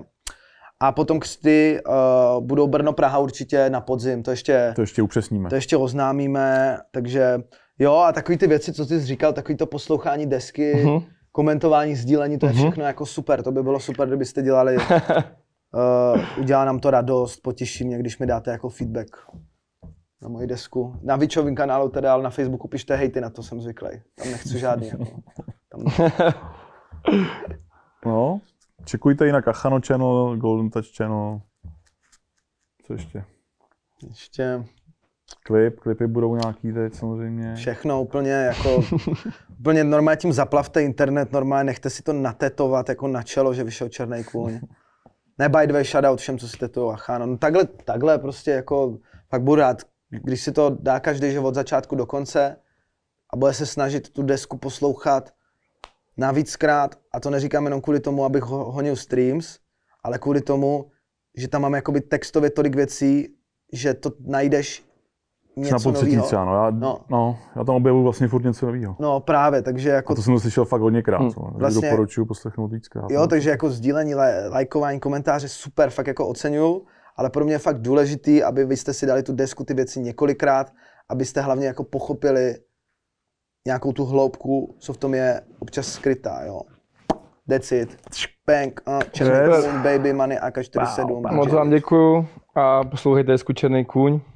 A potom křty uh, budou Brno, Praha určitě na podzim, to ještě, to ještě upřesníme. To ještě oznámíme, takže jo, a takový ty věci, co ty jsi říkal, takový to poslouchání desky, uh-huh. komentování, sdílení, to je všechno jako super, to by bylo super, kdybyste dělali, uh, udělá nám to radost, potěší mě, když mi dáte jako feedback na moji desku. Na Vičovým kanálu teda, ale na Facebooku pište hejty, na to jsem zvyklý, tam nechci žádný. Jako, tam... No. Čekujte jinak Achano Channel, Golden Touch Channel, co ještě? Ještě... Klip, klipy budou nějaký teď samozřejmě. Všechno úplně jako, úplně normálně tím zaplavte internet, normálně nechte si to natetovat jako na čelo, že vyšel Černý kůň. Ne, by the way, shoutout všem, co si tetujou Achano, no takhle, takhle prostě jako, fakt budu rád, když si to dá každý, že od začátku do konce a bude se snažit tu desku poslouchat navíckrát, a to neříkám jenom kvůli tomu, abych honil streams, ale kvůli tomu, že tam mám jakoby textově tolik věcí, že to najdeš něco nového. Já, no. No, já tam objevuju vlastně furt něco nového. No právě, takže jako... A to jsem to slyšel fakt hodněkrát, hmm. takže vlastně, doporučuji poslechnout víckrát. Jo, takže jako sdílení, lajkování, komentáře, super, fakt jako oceňuju, ale pro mě je fakt důležitý, aby vy jste si dali tu desku, ty věci několikrát, abyste hlavně jako pochopili nějakou tu hloubku, co v tom je občas skrytá, jo. That's it. Bang, uh, Černý kůň, baby, Maniak čtyřicet sedm. Moc vám děkuju a poslouchejte desku Černý kůň.